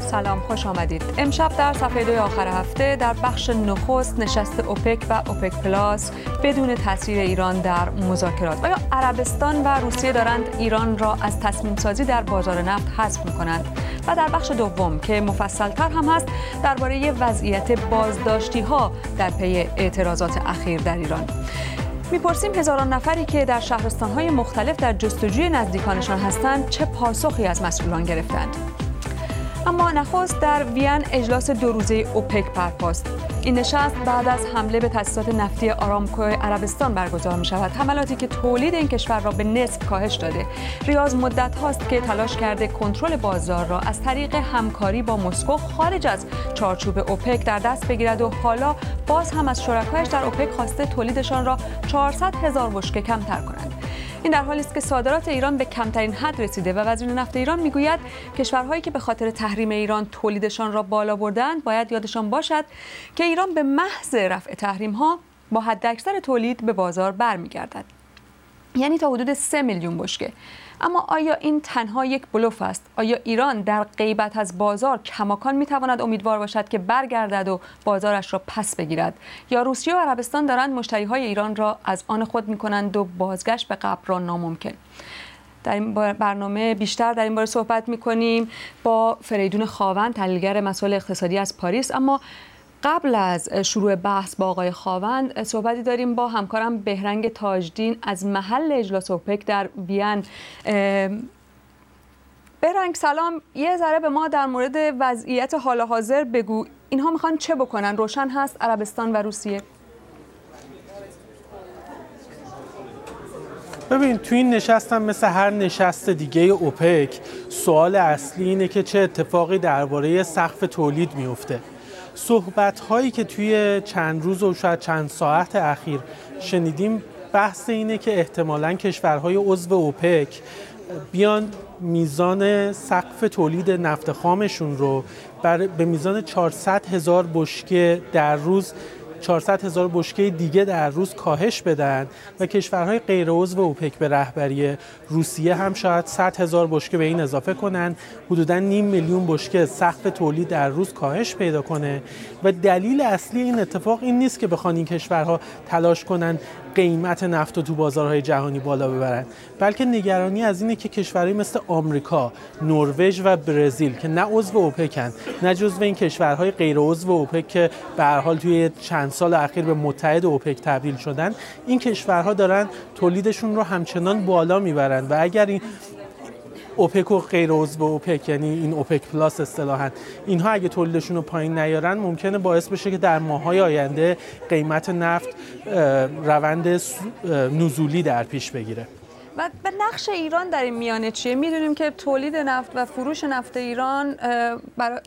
سلام، خوش آمدید. امشب در صفحه 2 آخر هفته در بخش نخست نشست اوپک و اوپک پلاس بدون تاثیر ایران در مذاکرات. آیا عربستان و روسیه دارند ایران را از تصمیم سازی در بازار نفت حذف می‌کنند؟ و در بخش دوم که مفصل‌تر هم هست درباره وضعیت بازداشتی‌ها در پی اعتراضات اخیر در ایران. می‌پرسیم هزاران نفری که در شهرستان‌های مختلف در جستجوی نزدیکانشان هستند چه پاسخی از مسئولان گرفتند؟ اما نخست در وین اجلاس 2 روزه اوپک برپاست. این نشست بعد از حمله به تأسیسات نفتی آرامکو عربستان برگزار می شود. حملاتی که تولید این کشور را به نصف کاهش داده. ریاض مدت هاست که تلاش کرده کنترل بازار را از طریق همکاری با مسکو خارج از چارچوب اوپک در دست بگیرد و حالا باز هم از شرکایش در اوپک خواسته تولیدشان را 400,000 بشکه کمتر کنند. این در حالی است که صادرات ایران به کمترین حد رسیده و وزیر نفت ایران میگوید کشورهایی که به خاطر تحریم ایران تولیدشان را بالا بردند باید یادشان باشد که ایران به محض رفع تحریم‌ها با حداکثر تولید به بازار برمیگردد، یعنی تا حدود 3 میلیون بشکه. اما آیا این تنها یک بلوف است؟ آیا ایران در غیبت از بازار کماکان میتواند امیدوار باشد که برگردد و بازارش را پس بگیرد؟ یا روسیه و عربستان دارند مشتری‌های ایران را از آن خود میکنند و بازگشت به قبر را ناممکن؟ در این برنامه بیشتر در این باره صحبت میکنیم با فریدون خاوند، تحلیلگر مسائل اقتصادی از پاریس. اما قبل از شروع بحث با آقای خاوند صحبتی داریم با همکارم بهرنگ تاجدین از محل اجلاس اوپک در وین. بهرنگ سلام، یه ذره به ما در مورد وضعیت حال حاضر بگو. اینها میخوان چه بکنن؟ روشن هست عربستان و روسیه. ببین، تو این نشست هم مثل هر نشست دیگه اوپک سوال اصلی اینه که چه اتفاقی درباره سقف تولید میفته. صحبت‌هایی که توی چند روز و شاید چند ساعت اخیر شنیدیم بحث اینه که احتمالاً کشورهای عضو اوپک بیان میزان سقف تولید نفت خامشون رو به میزان 400,000 بشکه در روز 400,000 بشکه دیگه در روز کاهش بدن و کشورهای غیر عضو اوپک به رهبری روسیه هم شاید 100,000 بشکه به این اضافه کنن، حدوداً 500,000 بشکه سقف تولید در روز کاهش پیدا کنه. و دلیل اصلی این اتفاق این نیست که بخوان این کشورها تلاش کنن قیمت نفت رو تو بازارهای جهانی بالا ببرن، بلکه نگرانی از اینه که کشورهایی مثل آمریکا، نروژ و برزیل که نه عضو اوپکن، نه جزو این کشورهای غیر عضو اوپک که به هر حال توی چند سال اخیر به متحد اوپک تبدیل شدن، این کشورها دارن تولیدشون رو همچنان بالا میبرن. و اگر این اوپک و غیر عضو اوپک، یعنی این اوپک پلاس اصطلاحاً، اینها اگه تولیدشون رو پایین نیارن ممکنه باعث بشه که در ماه‌های آینده قیمت نفت روند نزولی در پیش بگیره. و به نقش ایران در این میانه چیه؟ میدونیم که تولید نفت و فروش نفت ایران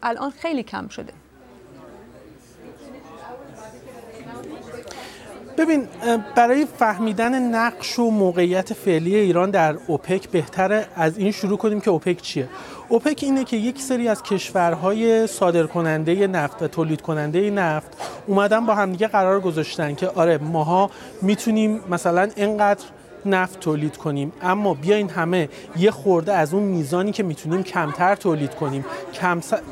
الان خیلی کم شده. ببین، برای فهمیدن نقش و موقعیت فعلی ایران در اوپک بهتره از این شروع کنیم که اوپک چیه. اوپک اینه که یک سری از کشورهای صادرکننده نفت و تولید کننده نفت اومدن با همدیگه قرار گذاشتن که آره ماها میتونیم مثلا اینقدر نفت تولید کنیم، اما بیاین همه یه خورده از اون میزانی که میتونیم کمتر تولید کنیم،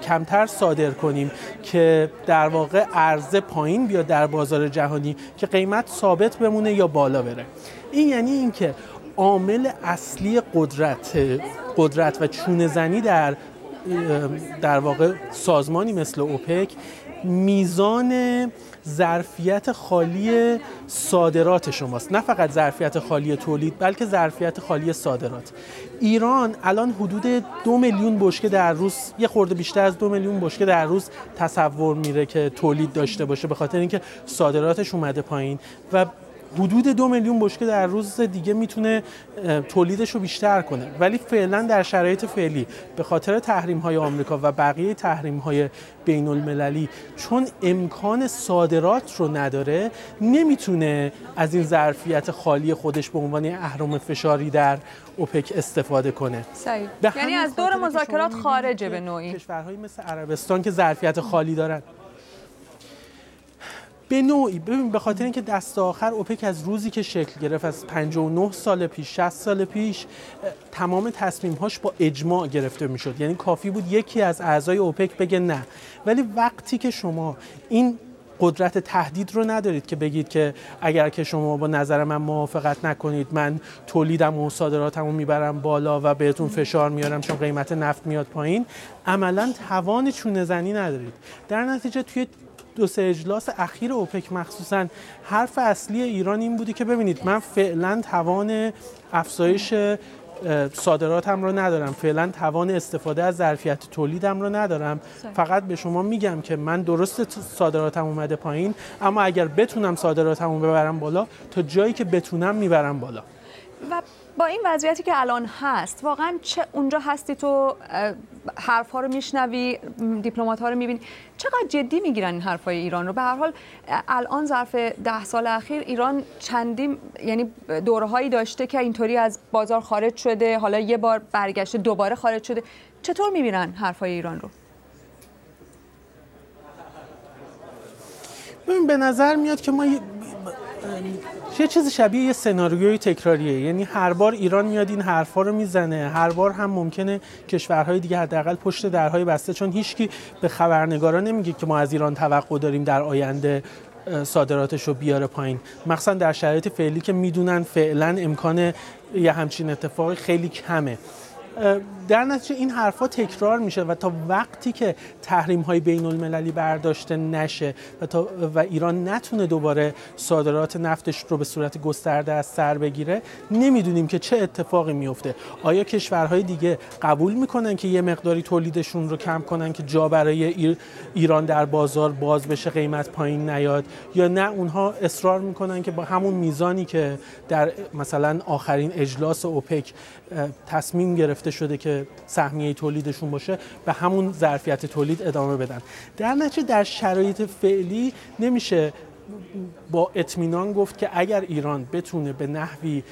کمتر صادر کنیم که در واقع عرضه پایین بیاد در بازار جهانی که قیمت ثابت بمونه یا بالا بره. این یعنی اینکه عامل اصلی قدرت و چونه‌زنی در واقع سازمانی مثل اوپک میزان ظرفیت خالی صادرات شماست، نه فقط ظرفیت خالی تولید بلکه ظرفیت خالی صادرات. ایران الان حدود 2 میلیون بشکه در روز، یه خورده بیشتر از 2 میلیون بشکه در روز تصور میره که تولید داشته باشه، به خاطر اینکه صادراتش اومده پایین و حدود 2 میلیون بشکه در روز دیگه میتونه تولیدش رو بیشتر کنه، ولی فعلا در شرایط فعلی به خاطر تحریم‌های آمریکا و بقیه تحریم‌های بین‌المللی چون امکان صادرات رو نداره، نمیتونه از این ظرفیت خالی خودش به عنوان اهرم فشاری در اوپک استفاده کنه. یعنی از دور مذاکرات خارجه به نوعی. کشورهایی مثل عربستان که ظرفیت خالی دارن به نوعی، ببین به خاطر اینکه دست آخر اوپک از روزی که شکل گرفت، از 59 سال پیش 60 سال پیش تمام تصمیم‌هاش با اجماع گرفته می‌شد، یعنی کافی بود یکی از اعضای اوپک بگه نه. ولی وقتی که شما این قدرت تهدید رو ندارید که بگید که اگر که شما با نظر من موافقت نکنید من تولیدم و صادراتمو میبرم بالا و بهتون فشار میارم چون قیمت نفت میاد پایین، عملاً توان چونه زنی ندارید. در نتیجه توی 2-3 اجلاس اخیر اوپک مخصوصاً حرف اصلی ایران این بوده که ببینید من فعلاً توان افزایش صادراتم رو ندارم، فعلا توان استفاده از ظرفیت تولیدم رو ندارم، فقط به شما میگم که من درست صادراتم اومده پایین، اما اگر بتونم صادراتم رو ببرم بالا تا جایی که بتونم میبرم بالا. و با این وضعیتی که الان هست واقعا چه اونجا هستی تو، حرف‌ها رو میشنوی، دیپلمات‌ها رو میبینی، چقدر جدی میگیرن این حرفای ایران رو؟ به هر حال الان ظرف 10 سال اخیر ایران چندین یعنی دوره‌هایی داشته که اینطوری از بازار خارج شده، حالا یه بار برگشته دوباره خارج شده. چطور میبینن حرفای ایران رو؟ ببین به نظر میاد که ما یه چیز شبیه یه سناریوی تکراریه، یعنی هر بار ایران میاد این حرفا رو میزنه، هر بار هم ممکنه کشورهای دیگه حداقل پشت درهای بسته، چون هیچکی به خبرنگارا نمیگه که ما از ایران توقع داریم در آینده صادراتش رو بیاره پایین، مخصوصا در شرایط فعلی که میدونن فعلا امکان یه همچین اتفاقی خیلی کمه. در نتیجه این حرفا تکرار میشه و تا وقتی که تحریم‌های بین‌المللی برداشته نشه و ایران نتونه دوباره صادرات نفتش رو به صورت گسترده از سر بگیره، نمیدونیم که چه اتفاقی میفته. آیا کشورهای دیگه قبول میکنن که یه مقداری تولیدشون رو کم کنن که جا برای ایران در بازار باز بشه، قیمت پایین نیاد، یا نه اونها اصرار میکنن که با همون میزانی که در مثلا آخرین اجلاس اوپک تصمیم گرفته شده که سهمیه تولیدشون باشه به همون ظرفیت تولید ادامه بدن. در نتیجه در شرایط فعلی نمیشه با اطمینان گفت که اگر ایران بتونه به نحوی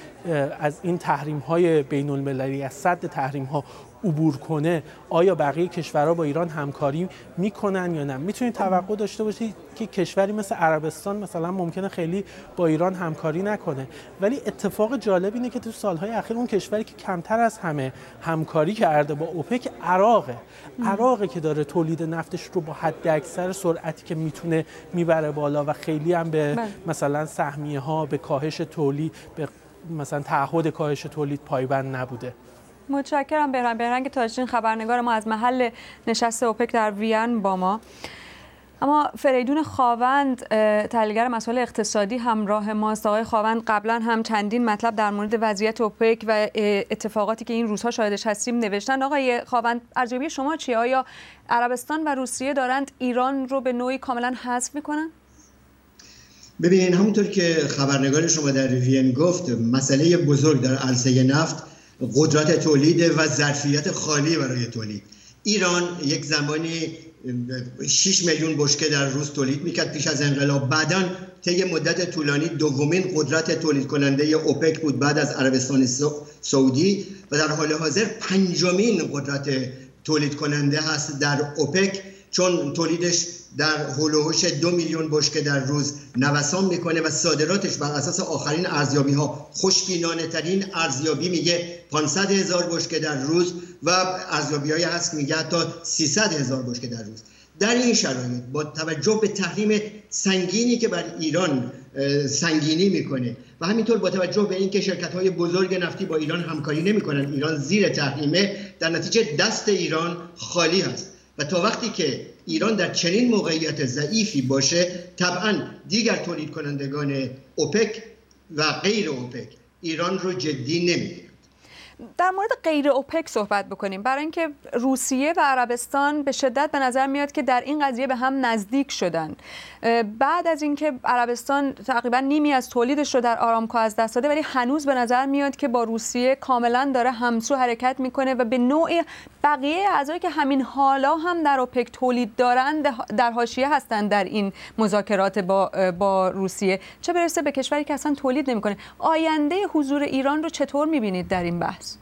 از این تحریم‌های بین‌المللی، از سد تحریم‌ها عبور کنه، آیا بقیه کشورها با ایران همکاری میکنن یا نه. میتونید توقع داشته باشید که کشوری مثل عربستان مثلا ممکنه خیلی با ایران همکاری نکنه، ولی اتفاق جالب اینه که تو سالهای اخیر اون کشوری که کمتر از همه همکاری کرده با اوپک عراقه که داره تولید نفتش رو با حد اکثر سرعتی که میتونه میبره بالا و خیلی هم به مثلا سهمیه ها، به کاهش تولید، به مثلا تعهد کاهش تولید پایبند نبوده. متشکرم بهرنگ تاجدین، خبرنگار ما از محل نشست اوپک در وین با ما. اما فریدون خاوند، تحلیلگر مسائل اقتصادی، همراه ماست. آقای خاوند، قبلا هم چندین مطلب در مورد وضعیت اوپک و اتفاقاتی که این روزها شاهدش هستیم نوشتن. آقای خاوند، ارزیابی شما چیه؟ آیا عربستان و روسیه دارند ایران رو به نوعی کاملا حذف میکنن؟ ببین، همونطور که خبرنگار شما در وین گفت، مسئله بزرگ در عرصه نفت قدرت تولید و ظرفیت خالی برای تولید. ایران یک زمانی 6 میلیون بشکه در روز تولید میکرد پیش از انقلاب، بعداً طی مدت طولانی دومین قدرت تولید کننده اوپک بود بعد از عربستان سعودی و در حال حاضر 5مین قدرت تولید کننده هست در اوپک، چون تولیدش در هولوحش 2 میلیون بشکه در روز نوسان میکنه و صادراتش بر اساس آخرین ارزیابی ها، خوشبینانه ترین ارزیابی میگه 500,000 بشکه در روز و ارزیابی هایی هست میگه حتی 300,000 بشکه در روز. در این شرایط با توجه به تحریم سنگینی که بر ایران سنگینی میکنه و همینطور با توجه به اینکه شرکت‌های بزرگ نفتی با ایران همکاری نمیکنن، ایران زیر تحریمه، در نتیجه دست ایران خالی هست و تا وقتی که ایران در چنین موقعیت ضعیفی باشه، طبعاً دیگر تولید کنندگان اوپک و غیر اوپک ایران رو جدی نمی‌گیرند. در مورد غیر اوپک صحبت بکنیم، برای اینکه روسیه و عربستان به شدت به نظر میاد که در این قضیه به هم نزدیک شدن. بعد از اینکه عربستان تقریبا نیمی از تولیدش رو در آرامکو از دست داده، ولی هنوز به نظر میاد که با روسیه کاملا داره همسو حرکت میکنه و به نوعی بقیه اعضایی که همین حالا هم در اوپک تولید دارند در حاشیه هستند در این مذاکرات با روسیه، چه برسه به کشوری که اصلا تولید نمیکنه. آینده حضور ایران رو چطور میبینید در این بحث؟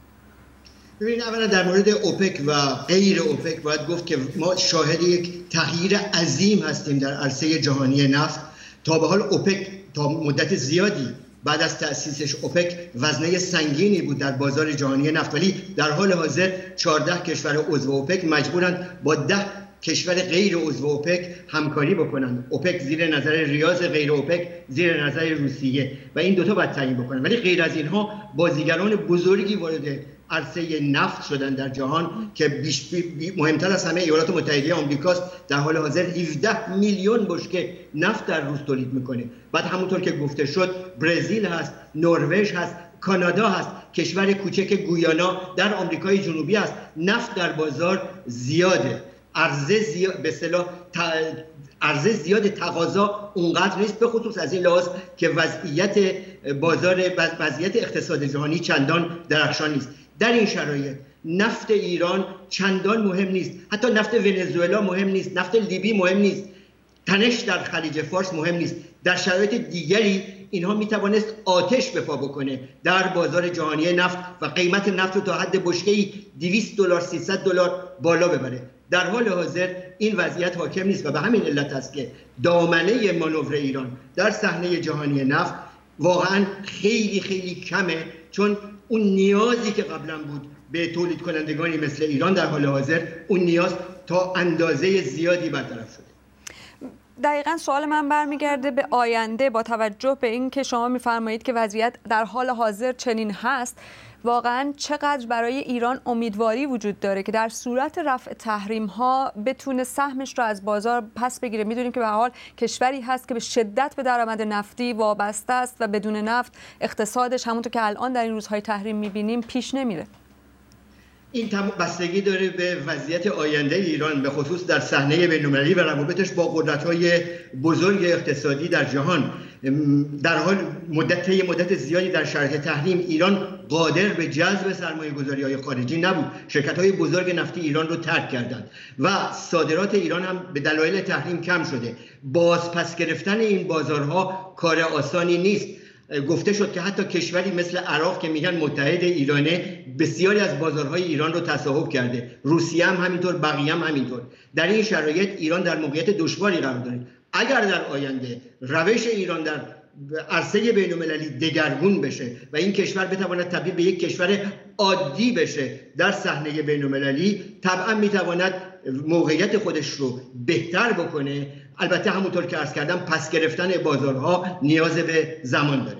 ببینید، اولا در مورد اوپک و غیر اوپک باید گفت که ما شاهد یک تغییر عظیم هستیم در عرصه جهانی نفت. تا به حال اوپک تا مدت زیادی بعد از تأسیسش اوپک وزنه سنگینی بود در بازار جهانی نفت، ولی در حال حاضر 14 کشور عضو اوپک مجبورند با 10 کشور غیر عضو اوپک همکاری بکنند. اوپک زیر نظر ریاض، غیر اوپک زیر نظر روسیه، و این دوتا باید تعیین بکنند. ولی غیر از اینها بازیگران بزرگی وارد عرصه نفت شدن در جهان که مهمتر از همه ایالات متحده آمریکاست. در حال حاضر 17 میلیون بشکه نفت در روز تولید میکنه. بعد همونطور که گفته شد برزیل هست، نروژ هست، کانادا هست، کشور کوچک گویانا در آمریکای جنوبی هست. نفت در بازار زیاده، عرضه زیاد، تقاضا اونقدر نیست، به خصوص از این لحاظ که وضعیت اقتصاد جهانی چندان درخشان نیست. در این شرایط نفت ایران چندان مهم نیست، حتی نفت ونزوئلا مهم نیست، نفت لیبی مهم نیست، تنش در خلیج فارس مهم نیست. در شرایط دیگری اینها میتوانست آتش به پا بکنه در بازار جهانی نفت و قیمت نفت رو تا حد بشکه‌ای $200 $300 بالا ببره. در حال حاضر این وضعیت حاکم نیست و به همین علت است که دامنه مانور ایران در صحنه جهانی نفت واقعا خیلی خیلی کمه، چون اون نیازی که قبلا بود به تولید کنندگانی مثل ایران در حال حاضر اون نیاز تا اندازه زیادی برطرف شده. دقیقاً سوال من برمیگرده به آینده، با توجه به اینکه شما میفرمایید که وضعیت در حال حاضر چنین هست، واقعاً چقدر برای ایران امیدواری وجود داره که در صورت رفع تحریم ها بتونه سهمش رو از بازار پس بگیره؟ میدونیم که به هر حال کشوری هست که به شدت به درآمد نفتی وابسته است و بدون نفت اقتصادش همونطور که الان در این روزهای تحریم میبینیم پیش نمیره. این بستگی داره به وضعیت آینده ایران، به خصوص در صحنه بین‌المللی و روابطش با قدرت‌های بزرگ اقتصادی در جهان. در حال مدت زیادی در شرایط تحریم ایران قادر به جذب سرمایه‌گذاری‌های خارجی نبود. شرکت‌های بزرگ نفتی ایران رو ترک کردند و صادرات ایران هم به دلایل تحریم کم شده. بازپس گرفتن این بازارها کار آسانی نیست. گفته شد که حتی کشوری مثل عراق که میگن متحد ایرانه بسیاری از بازارهای ایران رو تصاحب کرده، روسیه هم همینطور، بقیه هم همینطور. در این شرایط ایران در موقعیت دشواری قرار داره. اگر در آینده روش ایران در عرصه بین‌المللی دگرگون بشه و این کشور بتواند تبدیل به یک کشور عادی بشه در صحنه بین‌المللی، طبعا میتواند موقعیت خودش رو بهتر بکنه. البته همونطور که عرض کردم پس گرفتن بازارها نیاز به زمان داره.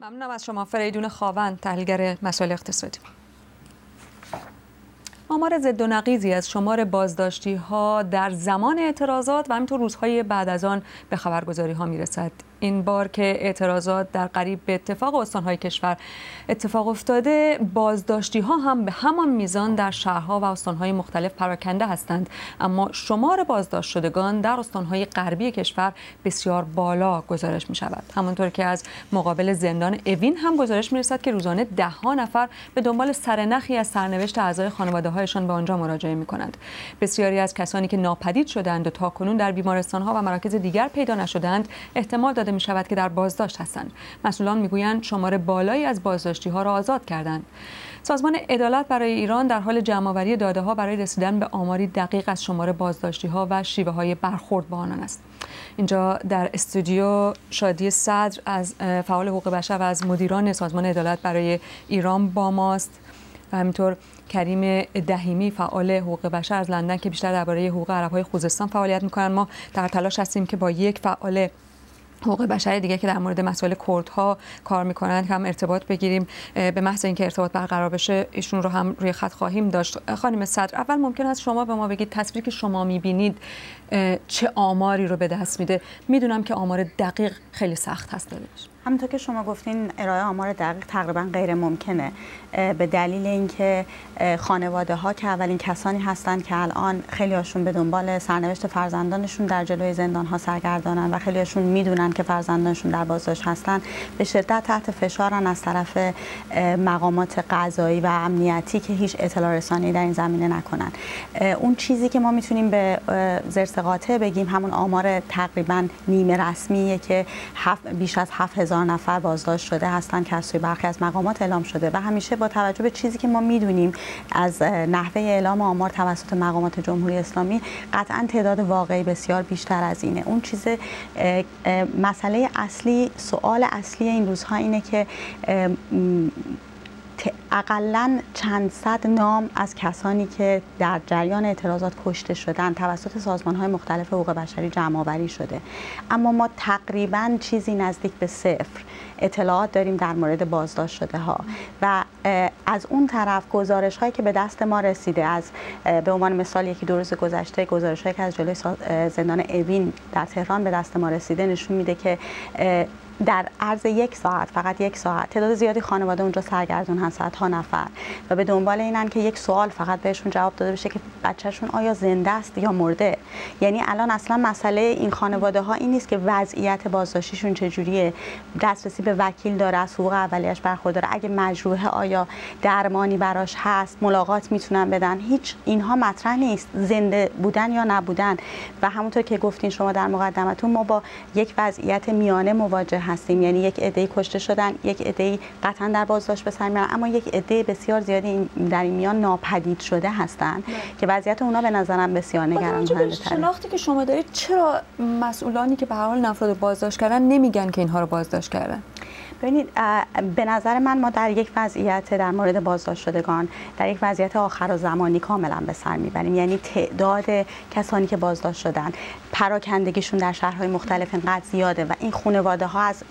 ممنونم از شما فریدون خاوند، تحلیلگر مسائل اقتصادی. آمار زد و نقیزی از شمار بازداشتی ها در زمان اعتراضات و همینطور روزهای بعد از آن به خبرگزاری ها میرسد. این بار که اعتراضات در قریب به اتفاق استانهای کشور اتفاق افتاده، بازداشتی ها هم به همان میزان در شهرها و استانهای مختلف پراکنده هستند، اما شمار بازداشت شدگان در استانهای غربی کشور بسیار بالا گزارش می شود. همانطور که از مقابل زندان اوین هم گزارش می رسد که روزانه دهها نفر به دنبال سرنخی از سرنوشت اعضای خانواده هایشان به آنجا مراجعه می کنند. بسیاری از کسانی که ناپدید شدند و تاکنون در بیمارستان ها و مراکز دیگر پیدا نشدند، احتمال داده می شود که در بازداشت هستند. مسئولان می گویند شمار بالایی از بازداشتی ها را آزاد کردند. سازمان عدالت برای ایران در حال جمع‌آوری داده ها برای رسیدن به آماری دقیق از شمار بازداشتی ها و شیوه های برخورد با آنان است. اینجا در استودیو شادی صدر از فعال حقوق بشر و از مدیران سازمان عدالت برای ایران با ماست و همینطور کریم دهیمی، فعال حقوق بشر از لندن که بیشتر درباره حقوق عرب‌های خوزستان فعالیت می‌کنند. ما در تلاش هستیم که با یک فعال حقوق بشر دیگه که در مورد مسائل کردها کار میکنند هم ارتباط بگیریم. به محض اینکه ارتباط برقرار بشه ایشون رو هم روی خط خواهیم داشت. خانم صدر، اول ممکن است شما به ما بگید تصویری که شما میبینید چه آماری رو به دست میده؟ میدونم که آمار دقیق خیلی سخت هست دادنش. همونطور که شما گفتین ارائه آمار دقیق تقریبا غیر ممکنه به دلیل اینکه خانواده ها که اولین کسانی هستند که الان خیلی هاشون به دنبال سرنوشت فرزندانشون در جلوی زندان ها سرگردانن و خیلی هاشون میدونن که فرزندانشون در بازداشت هستن، به شدت تحت فشارن از طرف مقامات قضایی و امنیتی که هیچ اطلاع رسانی در این زمینه نکنن. اون چیزی که ما میتونیم به زرس قاطع بگیم همون آمار تقریبا نیمه رسمیه که بیش از 7000 نفر بازداشت شده هستند که از سوی برخی از مقامات اعلام شده و همیشه با توجه به چیزی که ما میدونیم از نحوه اعلام آمار توسط مقامات جمهوری اسلامی قطعا تعداد واقعی بسیار بیشتر از اینه. اون چیز مسئله اصلی، سوال اصلی این روزها اینه که اقلا چند صد نام از کسانی که در جریان اعتراضات کشته شدن توسط سازمان‌های مختلف حقوق بشری جمع‌آوری شده، اما ما تقریباً چیزی نزدیک به صفر اطلاعات داریم در مورد بازداشت شده ها و از اون طرف گزارش هایی که به دست ما رسیده از به عنوان مثال یکی دو روز گذشته گزارش هایی که از جلوی زندان اوین در تهران به دست ما رسیده نشون میده که در عرض یک ساعت، فقط یک ساعت، تعداد زیادی خانواده اونجا سرگردون هستن، صدها نفر، و به دنبال اینن که یک سوال فقط بهشون جواب داده بشه که بچه‌شون آیا زنده است یا مرده. یعنی الان اصلا مسئله این خانواده ها این نیست که وضعیت بازداشتیشون چجوریه، دسترسی به وکیل داره، از حقوق اولیه‌اش برخورداره، اگه مجروحه آیا درمانی براش هست، ملاقات میتونن بدن، هیچ اینها مطرح نیست، زنده بودن یا نبودن. و همونطور که گفتین شما در مقدمتون، ما با یک وضعیت میانه مواجه هستیم، یعنی یک عده‌ای کشته شدن، یک عده‌ای قطعا در بازداشت به سر میرن، اما یک عده بسیار زیادی در این میان ناپدید شده هستند که وضعیت اونها به نظرم بسیار نگران‌کننده تره. شناختی که شما دارید، چرا مسئولانی که به هر حال افراد بازداشت کردن نمیگن که اینها رو بازداشت کردن؟ ببینید، به نظر من ما در یک وضعیت در مورد بازداشت شدگان در یک وضعیت آخرالزمانی کاملا به سر میبریم. یعنی تعداد کسانی که بازداشت شدن، پراکندگیشون در شهرهای مختلف اینقدر زیاده و این خانواده ها از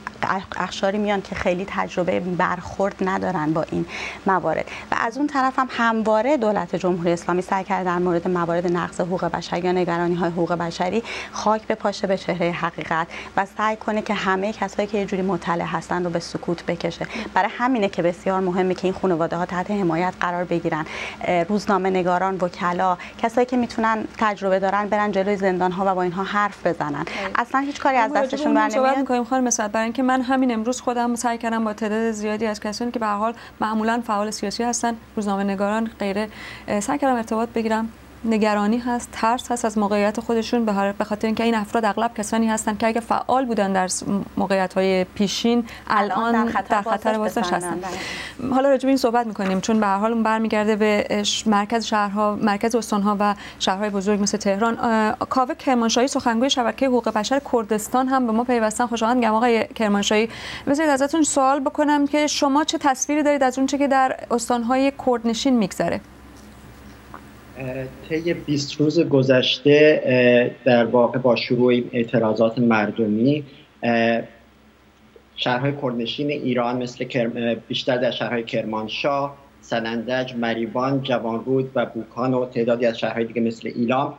اقشاری میان که خیلی تجربه برخورد ندارن با این موارد و از اون طرف هم همواره دولت جمهوری اسلامی سعی کرده در مورد موارد نقض حقوق بشری یا نگرانی های حقوق بشری خاک بپاشه به چهره حقیقت و سعی کنه که همه کسایی که یه جوری مطلع هستن رو به سکوت بکشه. برای همینه که بسیار مهمه که این خانواده ها تحت حمایت قرار بگیرن، روزنامه نگاران، وکلا، کسایی که میتونن تجربه دارن برن جلوی زندان ها و با اینها حرف بزنن. اصلا هیچ کاری از دستشون برنمیاد. خانم صدر، برای اینکه من همین امروز خودم سعی کردم با تعداد زیادی از کسانی که به هر حال معمولا فعال سیاسی هستن، روزنامه نگاران غیره، سعی کردم ارتباط بگیرم. نگرانی هست، ترس هست از موقعیت خودشون، به خاطر اینکه این افراد اغلب کسانی هستند که اگه فعال بودن در موقعیت‌های پیشین الان در خطر بازداشت هستن. حالا راجع به این صحبت می‌کنیم چون به هر حال اون برمیگرده به مرکز شهرها، مرکز استان‌ها و شهرهای بزرگ مثل تهران. کاوه کرمانشاهی، سخنگوی شبکه حقوق بشر کردستان، هم به ما پیوستن. خوشایند میگم آقای کرمانشاهی، بذارید ازتون سوال بکنم که شما چه تصویری دارید از اون چه که در استان‌های کردنشین می‌گذره؟ طی 20 روز گذشته در واقع با شروع این اعتراضات مردمی، شهرهای کردنشین ایران مثل بیشتر در شهرهای کرمانشاه، سنندج، مریوان، جوانرود و بوکان و تعدادی از شهرهای دیگه مثل ایلام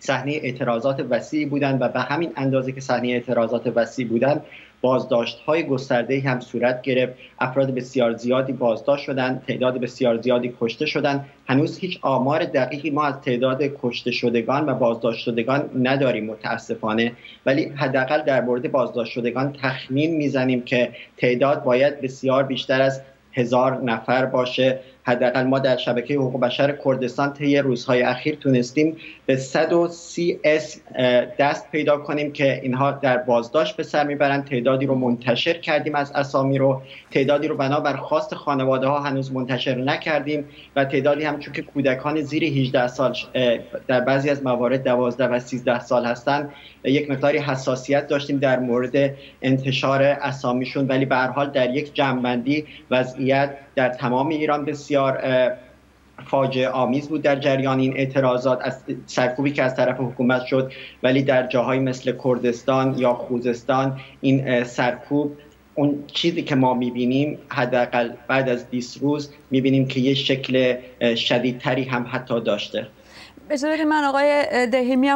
صحنه اعتراضات وسیعی بودند و به همین اندازه که صحنه اعتراضات وسیع بودند، بازداشت‌های گسترده‌ای هم صورت گرفت. افراد بسیار زیادی بازداشت شدند، تعداد بسیار زیادی کشته شدند. هنوز هیچ آمار دقیقی ما از تعداد کشته شدگان و بازداشت شدگان نداریم متاسفانه، ولی حداقل در مورد بازداشت شدگان تخمین میزنیم که تعداد باید بسیار بیشتر از 1000 نفر باشه. حداقل ما در شبکه حقوق بشر کردستان طی روزهای اخیر تونستیم به 130 اس دست پیدا کنیم که اینها در بازداشت به سر میبرند. تعدادی رو منتشر کردیم، از اسامی رو، تعدادی رو بنابر خواست خانواده ها هنوز منتشر نکردیم و تعدادی هم چون که کودکان زیر 18 سال در بعضی از موارد 12 و 13 سال هستند، یک مقداری حساسیت داشتیم در مورد انتشار اسامیشون، ولی به هر حال در یک جمع‌بندی وضعیت در تمام ایران بسیار فاجعه آمیز بود در جریان این اعتراضات، از سرکوبی که از طرف حکومت شد، ولی در جاهایی مثل کردستان یا خوزستان این سرکوب، اون چیزی که ما می‌بینیم حداقل بعد از 20 روز می‌بینیم که یه شکل شدیدتری هم حتی داشته. اجازه بدید من آقای دهیمی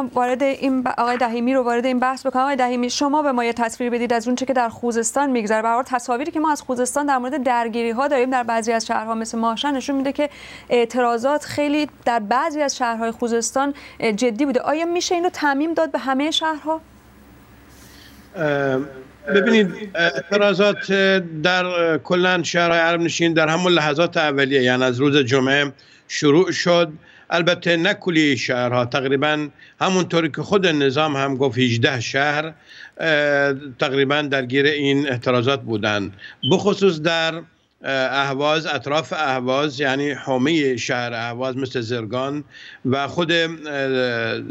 رو وارد این بحث بکنم. آقای دهیمی، شما به ما یه تصویر بدید از اون چه که در خوزستان میگذره. به هر حال تصاویری که ما از خوزستان در مورد درگیری ها داریم در بعضی از شهرها مثل ماهشهر نشون میده که اعتراضات خیلی در بعضی از شهرهای خوزستان جدی بوده. آیا میشه اینو تعمیم داد به همه شهرها؟ ببینید، اعتراضات در کلا شهرهای عرب نشین در همون لحظات اولیه، یعنی از روز جمعه شروع شد. البته نه کلی شهرها، تقریبا همونطوری که خود نظام هم گفت 18 شهر تقریبا درگیر این اعتراضات بودند، بخصوص در اهواز، اطراف اهواز، یعنی حومه شهر اهواز مثل زرگان و خود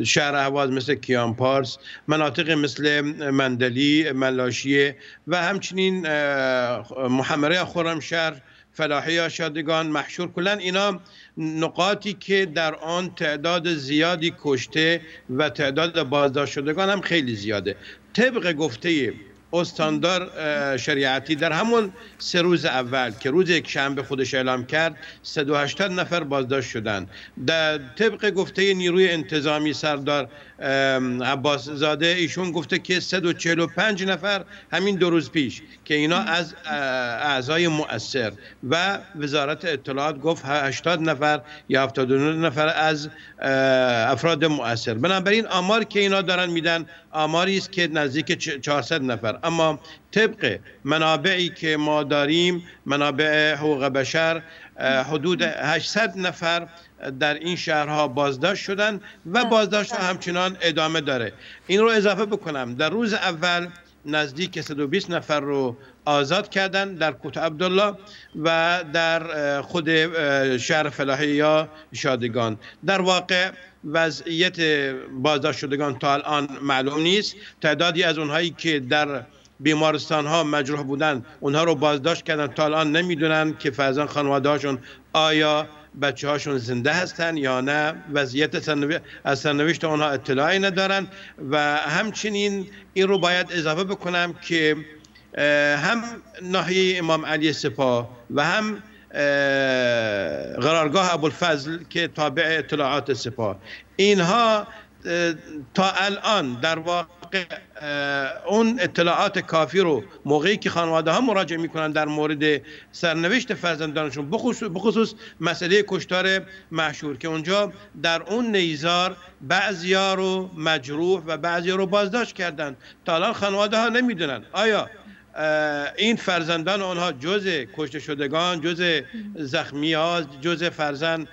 شهر اهواز مثل کیانپارس، مناطق مثل مندلی، ملاشیه و همچنین محمره خرمشهر، فلاحی، شادگان، محشور. کلا اینا نقاطی که در آن تعداد زیادی کشته و تعداد بازداشت شدگان هم خیلی زیاده. طبق گفته استاندار شریعتی در همون سه روز اول که روز یکشنبه خودش اعلام کرد 180 نفر بازداشت شدند. در طبق گفته نیروی انتظامی سردار عباس زاده، ایشون گفته که 145 نفر همین دو روز پیش که اینا از اعضای مؤثر و وزارت اطلاعات گفت 80 نفر یا 79 نفر از افراد مؤثر. بنابراین آمار که اینا دارن میدن آماری است که نزدیک 400 نفر، اما طبق منابعی که ما داریم، منابع حقوق بشر، حدود 800 نفر در این شهرها بازداشت شدند و بازداشت همچنان ادامه داره. این رو اضافه بکنم، در روز اول نزدیک 120 نفر رو آزاد کردن در کوت عبدالله و در خود شهر فلاحی یا شادگان. در واقع وضعیت بازداشت شدگان تا الان معلوم نیست. تعدادی از اونهایی که در بیمارستان ها مجروح بودن اونها رو بازداشت کردن، تا الان نمیدونن که فرزند خانواده هاشون آیا بچه هاشون زنده هستن یا نه، وضعیت از سرنوشت اونها اطلاعی ندارن. و همچنین این رو باید اضافه بکنم که هم ناحیه امام علی سپاه و هم قرارگاه ابوالفضل که تابع اطلاعات سپاه، اینها تا الان در واقع اون اطلاعات کافی رو موقعی که خانواده ها مراجعه میکنن در مورد سرنوشت فرزندانشون، بخصوص مسئله کشتار محشور که اونجا در اون نیزار بعضیا رو مجروح و بعضیا رو بازداشت کردن، تا الان خانواده ها نمیدونن آیا این فرزندان آنها جزء کشته شدگان، جزء زخمی ها، جزء فرزند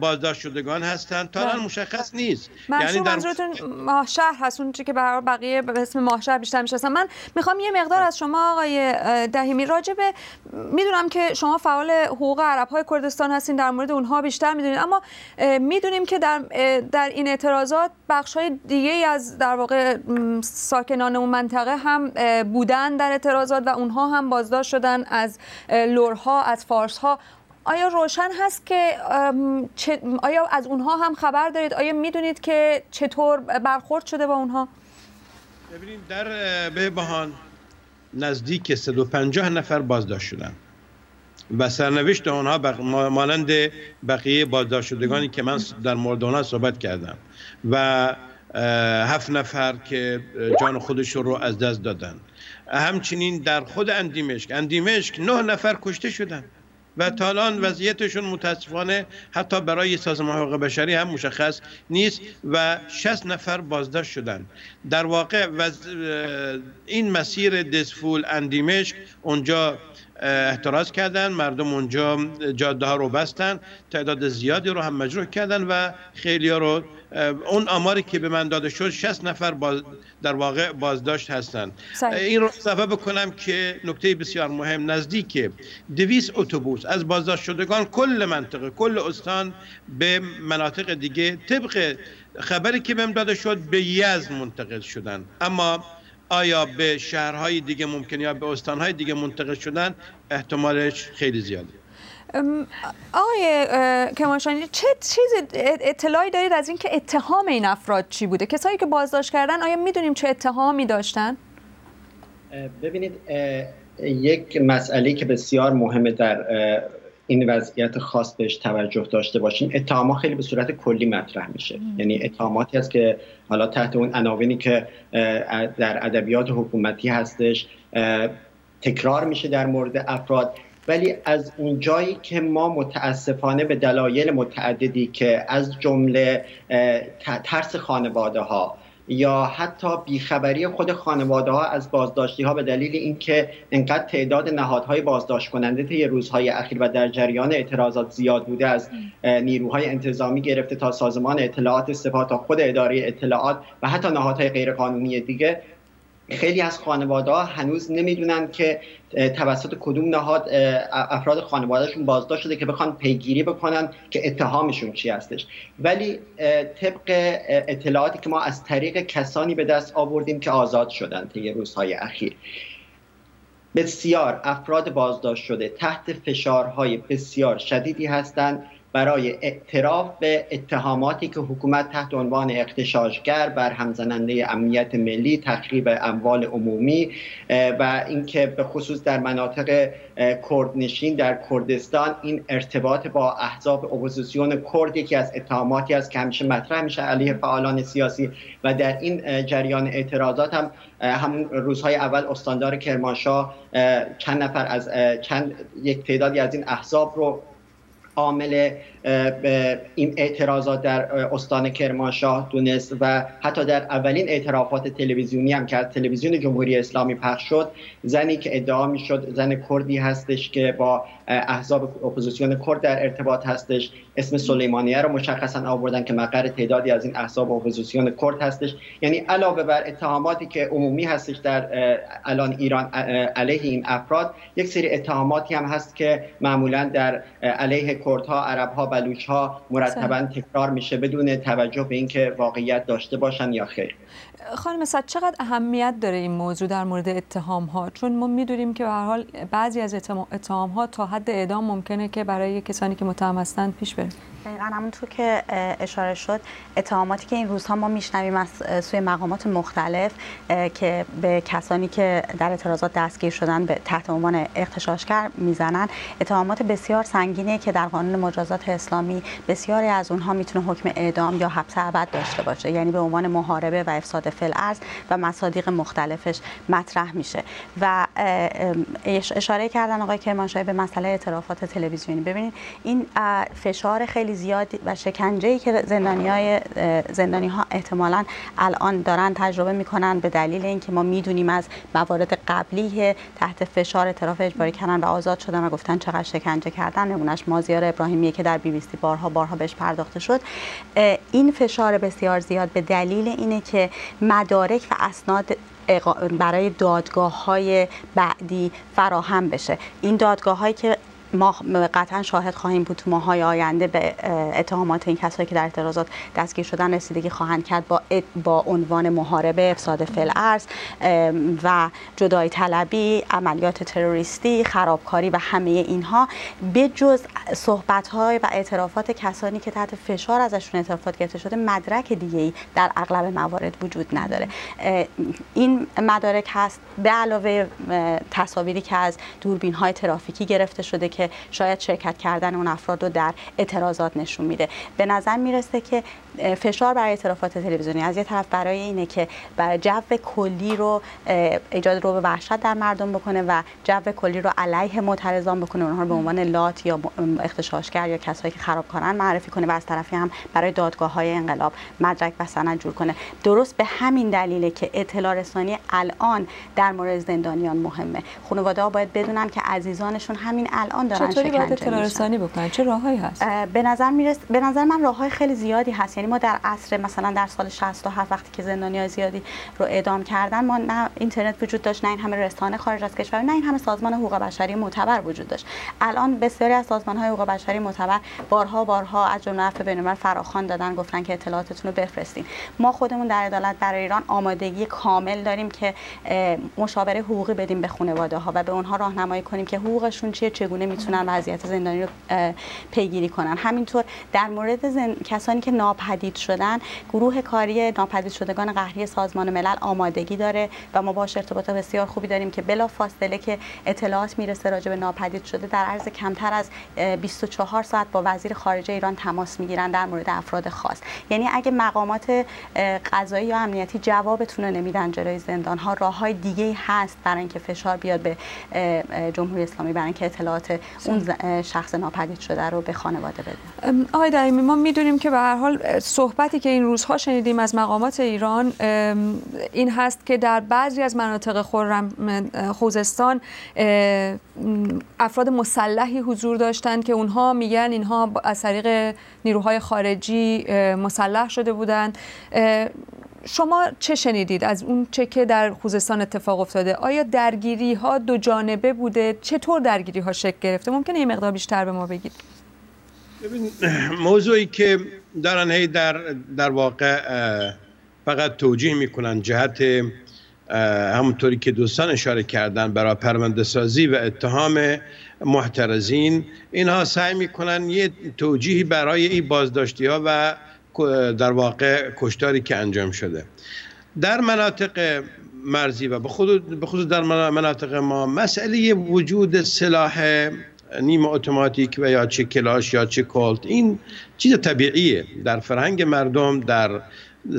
بازداشت شدگان هستند. تا الان مشخص نیست. یعنی در ماهشهر هست اون چیزی که برای بقیه به اسم ماهشهر بیشتر میشناسن. من میخوام یه مقدار از شما آقای دهیمی راجع به، میدونم که شما فعال حقوق عرب های کردستان هستین، در مورد اونها بیشتر میدونید، اما میدونیم که در این اعتراضات بخش های دیگه از در واقع ساکنان اون منطقه هم بودن در اعتراض و اونها هم بازداشت شدن از لورها، از فارسها. آیا روشن هست که آیا از اونها هم خبر دارید؟ آیا میدونید که چطور برخورد شده با اونها؟ ببینید، در بهبهان نزدیک 150 نفر بازداشت شدن و سرنوشت اونها مانند بقیه بازداشت شدگانی که من در مورد اونها صحبت کردم و 7 نفر که جان خودشون رو از دست دادن. همچنین در خود اندیمشک 9 نفر کشته شدن و تا الان وضعیتشون متاسفانه حتی برای سازمان حقوق بشری هم مشخص نیست و 60 نفر بازداشت شدن. در واقع این مسیر دسفول اندیمشک، اونجا احتراز کردن، مردم اونجا جاده ها رو بستن، تعداد زیادی رو هم مجروح کردن و خیلی ها رو، اون آماری که به من داده شد 60 نفر در واقع بازداشت هستند. این رو اضافه بکنم که نکته بسیار مهم، نزدیک 200 اتوبوس از بازداشت شدگان کل منطقه، کل استان به مناطق دیگه طبق خبری که بهم داده شد به یزد منتقل شدن. اما آیا به شهرهای دیگه ممکنه یا به استانهای دیگه منتقل شدن، احتمالش خیلی زیاده. آقای کرمانشاهی، چه اطلاعی دارید از اینکه اتهام این افراد چی بوده؟ کسایی که بازداشت کردن آیا میدونیم چه اتهامی داشتن؟ ببینید، یک مسئله که بسیار مهمه در این وضعیت خاص بهش توجه داشته باشیم. اتهام‌ها خیلی به صورت کلی مطرح میشه، یعنی اتهاماتی است که حالا تحت اون عناوینی که در ادبیات حکومتی هستش تکرار میشه در مورد افراد، ولی از اون جایی که ما متاسفانه به دلایل متعددی که از جمله ترس خانواده‌ها یا حتی بیخبری خود خانواده ها از بازداشتی ها به دلیل اینکه انقدر تعداد نهادهای بازداشت کننده طی روزهای اخیر و در جریان اعتراضات زیاد بوده، از نیروهای انتظامی گرفته تا سازمان اطلاعات سپاه تا خود اداره اطلاعات و حتی نهادهای غیرقانونی دیگه، خیلی از خانواده ها هنوز نمیدونن که توسط کدوم نهاد افراد خانوادهشون بازداشت شده که بخوان پیگیری بکنن که اتهامشون چی هستش. ولی طبق اطلاعاتی که ما از طریق کسانی به دست آوردیم که آزاد شدن طی روزهای اخیر، بسیار افراد بازداشت شده تحت فشارهای بسیار شدیدی هستند برای اعتراف به اتهاماتی که حکومت تحت عنوان اغتشاشگر، برهمزننده امنیت ملی، تخریب اموال عمومی و اینکه به خصوص در مناطق کردنشین در کردستان این ارتباط با احزاب اپوزیسیون کرد یکی از اتهاماتی است که همیشه مطرح میشه علیه فعالان سیاسی. و در این جریان اعتراضات هم همون روزهای اول استاندار کرمانشاه چند نفر از یک تعدادی از این احزاب رو عامل این اعتراضات در استان کرمانشاه دونست و حتی در اولین اعترافات تلویزیونی هم که از تلویزیون جمهوری اسلامی پخش شد، زنی که ادعا میشد زن کردی هستش که با احزاب اپوزیسیون کرد در ارتباط هستش، اسم سلیمانیه رو مشخصا آوردن که مقر تعدادی از این احزاب اپوزیسیون کرد هستش. یعنی علاوه بر اتهاماتی که عمومی هستش در الان ایران علیه این افراد، یک سری اتهاماتی هم هست که معمولا در علیه کردها، عربها، بلوچها مرتبا تکرار میشه بدون توجه به اینکه واقعیت داشته باشن یا خیر. خانم صدر، چقدر اهمیت داره این موضوع در مورد اتهام ها؟ چون ما میدونیم که به هر حال بعضی از اتهام ها تا حد اعدام ممکنه که برای کسانی که متهم هستند پیش بره. دقیقاً همونطور که اشاره شد، اتهاماتی که این روزها ما میشنویم از سوی مقامات مختلف که به کسانی که در اعتراضات دستگیر شدن به تحت عنوان اغتشاشگر میزنن، اتهامات بسیار سنگینه که در قانون مجازات اسلامی بسیاری از اونها میتونه حکم اعدام یا حبس ابد داشته باشه، یعنی به عنوان محاربه و افساد فی الارض و مصادیق مختلفش مطرح میشه. و اشاره کردن آقای کرمانشاهی به مسئله اعترافات تلویزیونی. ببینید این فشار خیلی زیاد و شکنجه‌ای که زندانی‌ها احتمالاً الان دارن تجربه می‌کنن به دلیل اینکه ما می‌دونیم از موارد قبلی تحت فشار اعتراف اجباری کردن و آزاد شدن و گفتن چقدر شکنجه کردن، نمونهش مازیار ابراهیمی که در BBC بارها بهش پرداخته شد. این فشار بسیار زیاد به دلیل اینه که مدارک و اسناد برای دادگاه‌های بعدی فراهم بشه. این دادگاه‌هایی که ما قطعا شاهد خواهیم بود تو ماهای آینده به اتهامات این کسایی که در اعتراضات دستگیر شدن رسیدگی خواهند کرد با عنوان محاربه، افساد فی الارض و جدایی طلبی، عملیات تروریستی، خرابکاری و همه اینها، به جز صحبت‌های و اعترافات کسانی که تحت فشار ازشون اعترافات گرفته شده مدرک دیگه‌ای در اغلب موارد وجود نداره. این مدارک هست به علاوه تصاویری که از دوربین‌های ترافیکی گرفته شده که شاید شرکت کردن اون افراد رو در اعتراضات نشون میده. به نظر میرسه که فشار برای اعترافات تلویزیونی از یه طرف برای اینه که برای جو کلی رو ایجاد رو به وحشت در مردم بکنه و جو کلی رو علیه معترضان بکنه، اونها رو به عنوان لات یا اغتشاشگر یا کسایی که خرابکارن معرفی کنه، و از طرفی هم برای دادگاه‌های انقلاب مدرک و سند جور کنه. درست به همین دلیله که اطلاع رسانی الان در مورد زندانیان مهمه. خانواده‌ها باید بدونن که عزیزانشون همین الان چطوری باید اطلاع رسانی بکنن؟ چه راههایی هست؟ به نظر من راههای خیلی زیادی هست. یعنی ما در عصر مثلا در سال 67 وقتی که زندانیان زیادی رو اعدام کردن، ما نه اینترنت وجود داشت، نه این همه رسانه خارج از کشور، نه این همه سازمان حقوق بشری معتبر وجود داشت. الان بسیاری از سازمان‌های حقوق بشری معتبر بارها از جمله عفو بین‌الملل فراخوان دادن، گفتن که اطلاعاتتون رو بفرستین. ما خودمون در عدالت برای ایران آمادگی کامل داریم که مشاوره حقوقی بدیم به خانواده‌ها و به اونها راهنمایی کنیم که حقوقشون چیه، چگونه میتونن وضعیت زندانی رو پیگیری کنن. همینطور در مورد کسانی که ناپدید شدن، گروه کاری ناپدید شدگان قهری سازمان ملل آمادگی داره و ما باهاش ارتباط بسیار خوبی داریم که بلا فاصله که اطلاعات میرسه راجع به ناپدید شده در عرض کمتر از 24 ساعت با وزیر خارجه ایران تماس میگیرن در مورد افراد خاص. یعنی اگه مقامات قضایی یا امنیتی جوابتون رو نمیدن جلوی زندان‌ها، راه‌های دیگه‌ای هست برای اینکه فشار بیاد به جمهوری اسلامی برای اینکه اطلاعات اون شخص ناپدید شده رو به خانواده بده. آقای دایمی، ما می‌دونیم که به هر حال صحبتی که این روزها شنیدیم از مقامات ایران این هست که در بعضی از مناطق خوزستان افراد مسلحی حضور داشتند که اونها میگن اینها از طریق نیروهای خارجی مسلح شده بودند. شما چه شنیدید از اون چه که در خوزستان اتفاق افتاده؟ آیا درگیری ها دو جانبه بوده؟ چطور درگیری ها شکل گرفته؟ ممکنه یه مقدار بیشتر به ما بگید؟ موضوعی که در واقع فقط توجیه میکنن جهت همونطوری که دوستان اشاره کردن برای پرونده‌سازی و اتهام محترزین، اینها سعی میکنن یه توجیهی برای این بازداشتی ها و در واقع کشتاری که انجام شده در مناطق مرزی و به خصوص در مناطق ما، مسئله وجود سلاح نیمه اتوماتیک و یا چه کلاش یا چه کلت، این چیز طبیعیه در فرهنگ مردم، در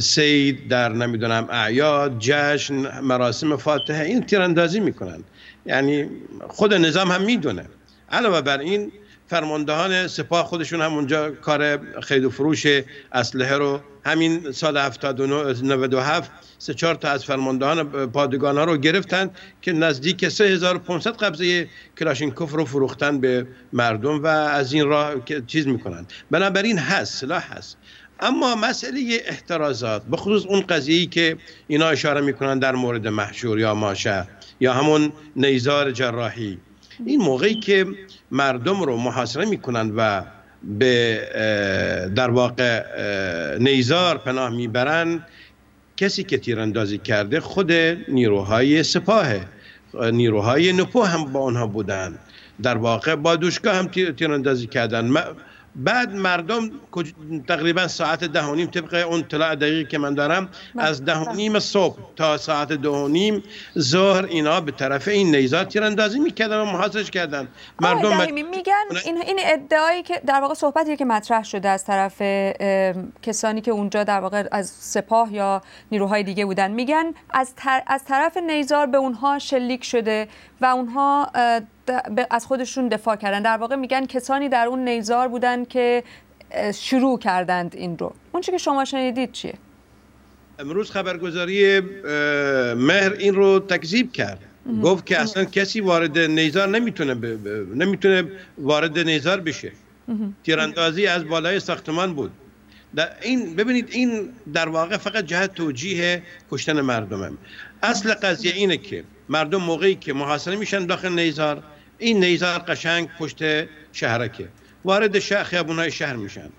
سید، در نمیدونم اعیاد، جشن، مراسم فاتحه این تیراندازی میکنن. یعنی خود نظام هم میدونه. علاوه بر این فرماندهان سپاه خودشون هم اونجا کار خرید و فروش اسلحه رو همین سال 79 سه چهار تا از فرماندهان پادگان ها رو گرفتن که نزدیک 3500 قبضه کلاشینکوف رو فروختن به مردم و از این راه چیز میکنن. بنابراین هست، سلاح هست. اما مسئله احترازات، به خصوص اون قضیه‌ای که اینا اشاره میکنن در مورد محشور یا ماشه یا همون نیزار جراحی، این موقعی که مردم رو محاصره میکنن و به در واقع نیزار پناه میبرن، کسی که تیراندازی کرده خود نیروهای سپاهه، نیروهای نپوه هم با آنها بودن، در واقع با دوشگاه هم تیراندازی کردن. بعد مردم تقریبا ساعت 10:30 طبق اون اطلاع دقیق که من دارم از 10:30 صبح تا ساعت 2:30 ظهر اینا به طرف این نیزار تیراندازی میکردن و محاصرش کردن. مردم میگن این ادعایی که در واقع صحبتی که مطرح شده از طرف کسانی که اونجا در واقع از سپاه یا نیروهای دیگه بودن، میگن از طرف نیزار به اونها شلیک شده و اونها از خودشون دفاع کردن. در واقع میگن کسانی در اون نیزار بودن که شروع کردند این رو. اون چی که شما شنیدید چیه؟ امروز خبرگزاری مهر این رو تکذیب کرد. گفت که اصلا کسی وارد نیزار نمیتونه وارد نیزار بشه. تیراندازی از بالای ساختمان بود. این ببینید، این در واقع فقط جهت توجیه کشتن مردمه. اصل قضیه اینه که مردم موقعی که محاصره میشن داخل نیزار، این نیزار قشنگ پشت شهرکه، وارد خیابونای شهر میشن،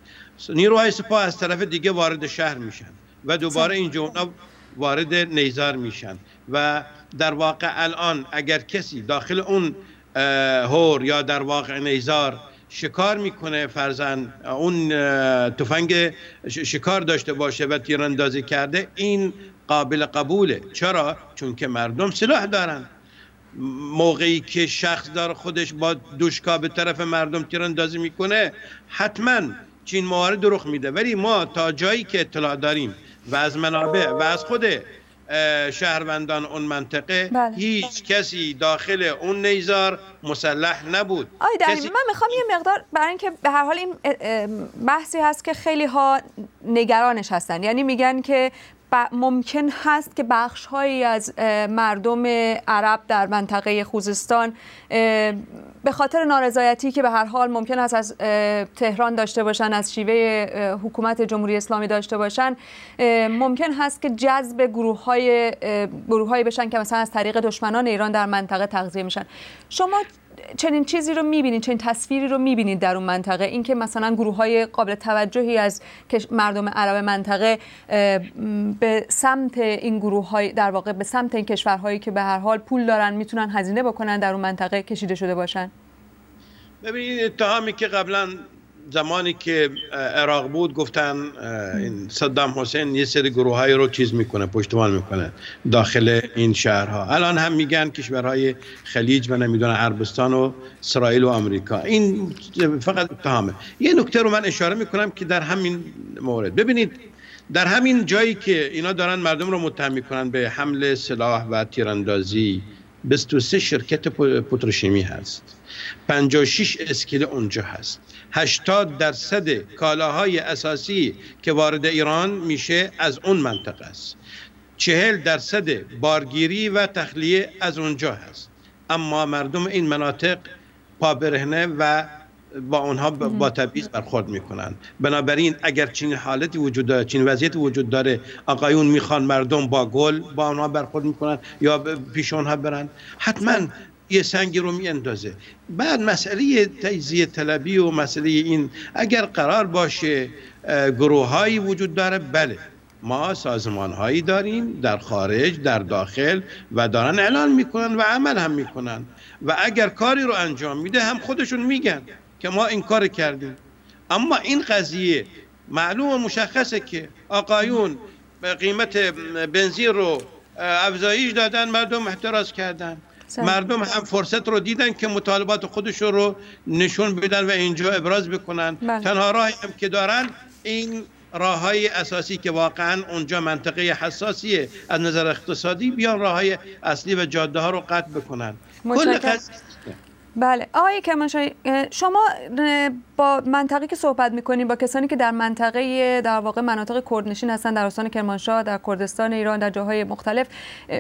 نیروهای سپاه از طرف دیگه وارد شهر میشن و دوباره اینجا اونا وارد نیزار میشن و در واقع الان اگر کسی داخل اون هور یا در واقع نیزار شکار میکنه، فرزن اون تفنگ شکار داشته باشه و تیراندازی کرده، این قابل قبوله. چرا؟ چون که مردم سلاح دارن. موقعی که شخص داره خودش با دوشکا به طرف مردم تیراندازی میکنه، حتما چین موارد رخ میده. ولی ما تا جایی که اطلاع داریم و از منابع و از خود شهروندان اون منطقه، بله، هیچ کسی داخل اون نیزار مسلح نبود. من میخوام یه مقدار، برای اینکه به هر حال این بحثی هست که خیلی ها نگرانش هستن، یعنی میگن که ممکن هست که بخش‌هایی از مردم عرب در منطقه خوزستان به خاطر نارضایتی که به هر حال ممکن است از تهران داشته باشن، از شیوه حکومت جمهوری اسلامی داشته باشن، ممکن هست که جذب گروه‌های بشن که مثلا از طریق دشمنان ایران در منطقه تغذیه میشن. شما چنین چیزی رو میبینید، چنین تصویری رو میبینید در اون منطقه، اینکه مثلا گروه‌های قابل توجهی از مردم عرب منطقه به سمت این گروه‌های، در واقع به سمت این کشورهایی که به هر حال پول دارن، میتونن هزینه بکنن، در اون منطقه کشیده شده باشن؟ ببینید اتهامی که قبلا زمانی که عراق بود گفتن این صدام حسین یه سری گروهایی رو چیز میکنه، پشتیبان میکنه داخل این شهرها. الان هم میگن کشورهای خلیج و نمیدونم عربستان و اسرائیل و آمریکا. این فقط اتهامه. یه نکته رو من اشاره میکنم که در همین مورد ببینید، در همین جایی که اینا دارن مردم رو متهم میکنن به حمل سلاح و تیراندازی، 23 شرکت پتروشیمی هست، 56 اسکله اونجا هست، 80% کالاهای اساسی که وارد ایران میشه از اون منطقه است، 40% بارگیری و تخلیه از اونجا هست. اما مردم این مناطق پابرهنه و با اونها با تبعیض برخورد میکنن. بنابراین اگر چنین حالتی وجود داره، چنین وضعیتی وجود داره، آقایون میخوان مردم با گل با اونها برخورد میکنن یا پیش اونها برن، حتما یه سنگی رو میاندازه. بعد مسئله تجزیه طلبی و مسئله این، اگر قرار باشه گروهایی وجود داره، بله ما سازمانهایی داریم در خارج، در داخل، و دارن اعلان میکنن و عمل هم میکنن، و اگر کاری رو انجام میده هم خودشون میگن که ما این کار کردیم. اما این قضیه معلوم و مشخصه که آقایون قیمت بنزین رو افزایش دادن، مردم اعتراض کردن، مردم هم فرصت رو دیدن که مطالبات خودشون رو نشون بدن و اینجا ابراز بکنن. تنها راهی هم که دارن این راههای اساسی که واقعا اونجا منطقه حساسیه از نظر اقتصادی، بیان راههای اصلی و جاده ها رو قطع بکنن. کل بله. آقای کرمانشاهی، شما با منطقه که صحبت میکنین، با کسانی که در منطقه در واقع مناطق کردنشین هستن، در استان کرمانشاه، در کردستان ایران، در جاهای مختلف،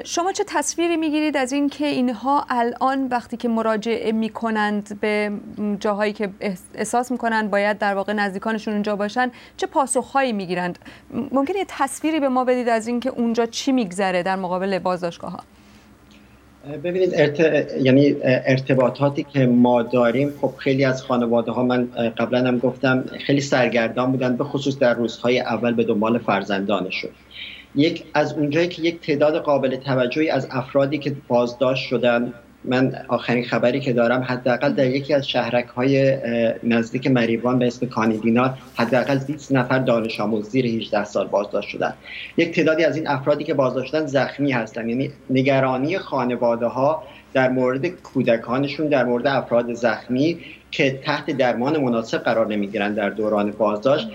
شما چه تصویری میگیرید از این که اینها الان وقتی که مراجعه میکنند به جاهایی که احساس میکنند باید در واقع نزدیکانشون اونجا باشن، چه پاسخهایی میگیرند؟ ممکنه یه تصویری به ما بدید از این که اونجا چی میگذره در مقابل بازداشتگاه‌ها؟ ببینید ارتباطاتی که ما داریم، خب خیلی از خانواده ها، من قبلا هم گفتم، خیلی سرگردان بودن، به خصوص در روزهای اول به دنبال فرزندانشون. یک از اونجایی که یک تعداد قابل توجهی از افرادی که بازداشت شدن، من آخرین خبری که دارم حداقل در یکی از شهرک‌های نزدیک مریوان به اسم کاندینا حداقل 20 نفر دانش آموز زیر 18 سال بازداشت شدن. یک تعدادی از این افرادی که بازداشت شدن زخمی هستن، یعنی نگرانی خانواده‌ها در مورد کودکانشون، در مورد افراد زخمی که تحت درمان مناسب قرار نمی‌گیرن در دوران بازداشت،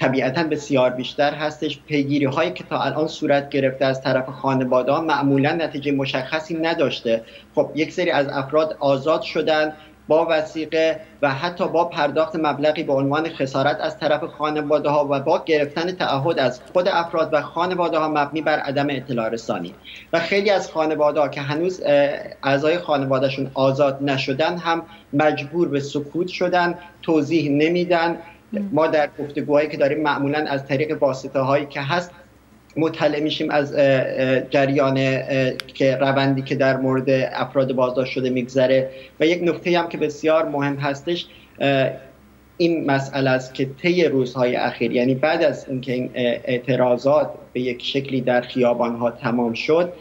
طبیعتاً بسیار بیشتر هستش. پیگیری‌هایی که تا الان صورت گرفته از طرف خانواده‌ها معمولاً نتیجه مشخصی نداشته. خب یک سری از افراد آزاد شدن با وثیقه و حتی با پرداخت مبلغی به عنوان خسارت از طرف خانواده‌ها و با گرفتن تعهد از خود افراد و خانواده‌ها مبنی بر عدم اطلاع رسانی. و خیلی از خانواده‌ها که هنوز اعضای خانواده‌شون آزاد نشدن هم مجبور به سکوت شدن، توضیح نمیدن. ما در گفتگوهایی که داریم معمولاً از طریق واسطه‌هایی که هست مطلع میشیم از جریان که روندی که در مورد افراد بازداشت شده میگذره. و یک نکته هم که بسیار مهم هستش این مسئله است که طی روزهای اخیر، یعنی بعد از اینکه این اعتراضات به یک شکلی در خیابان‌ها تمام شد،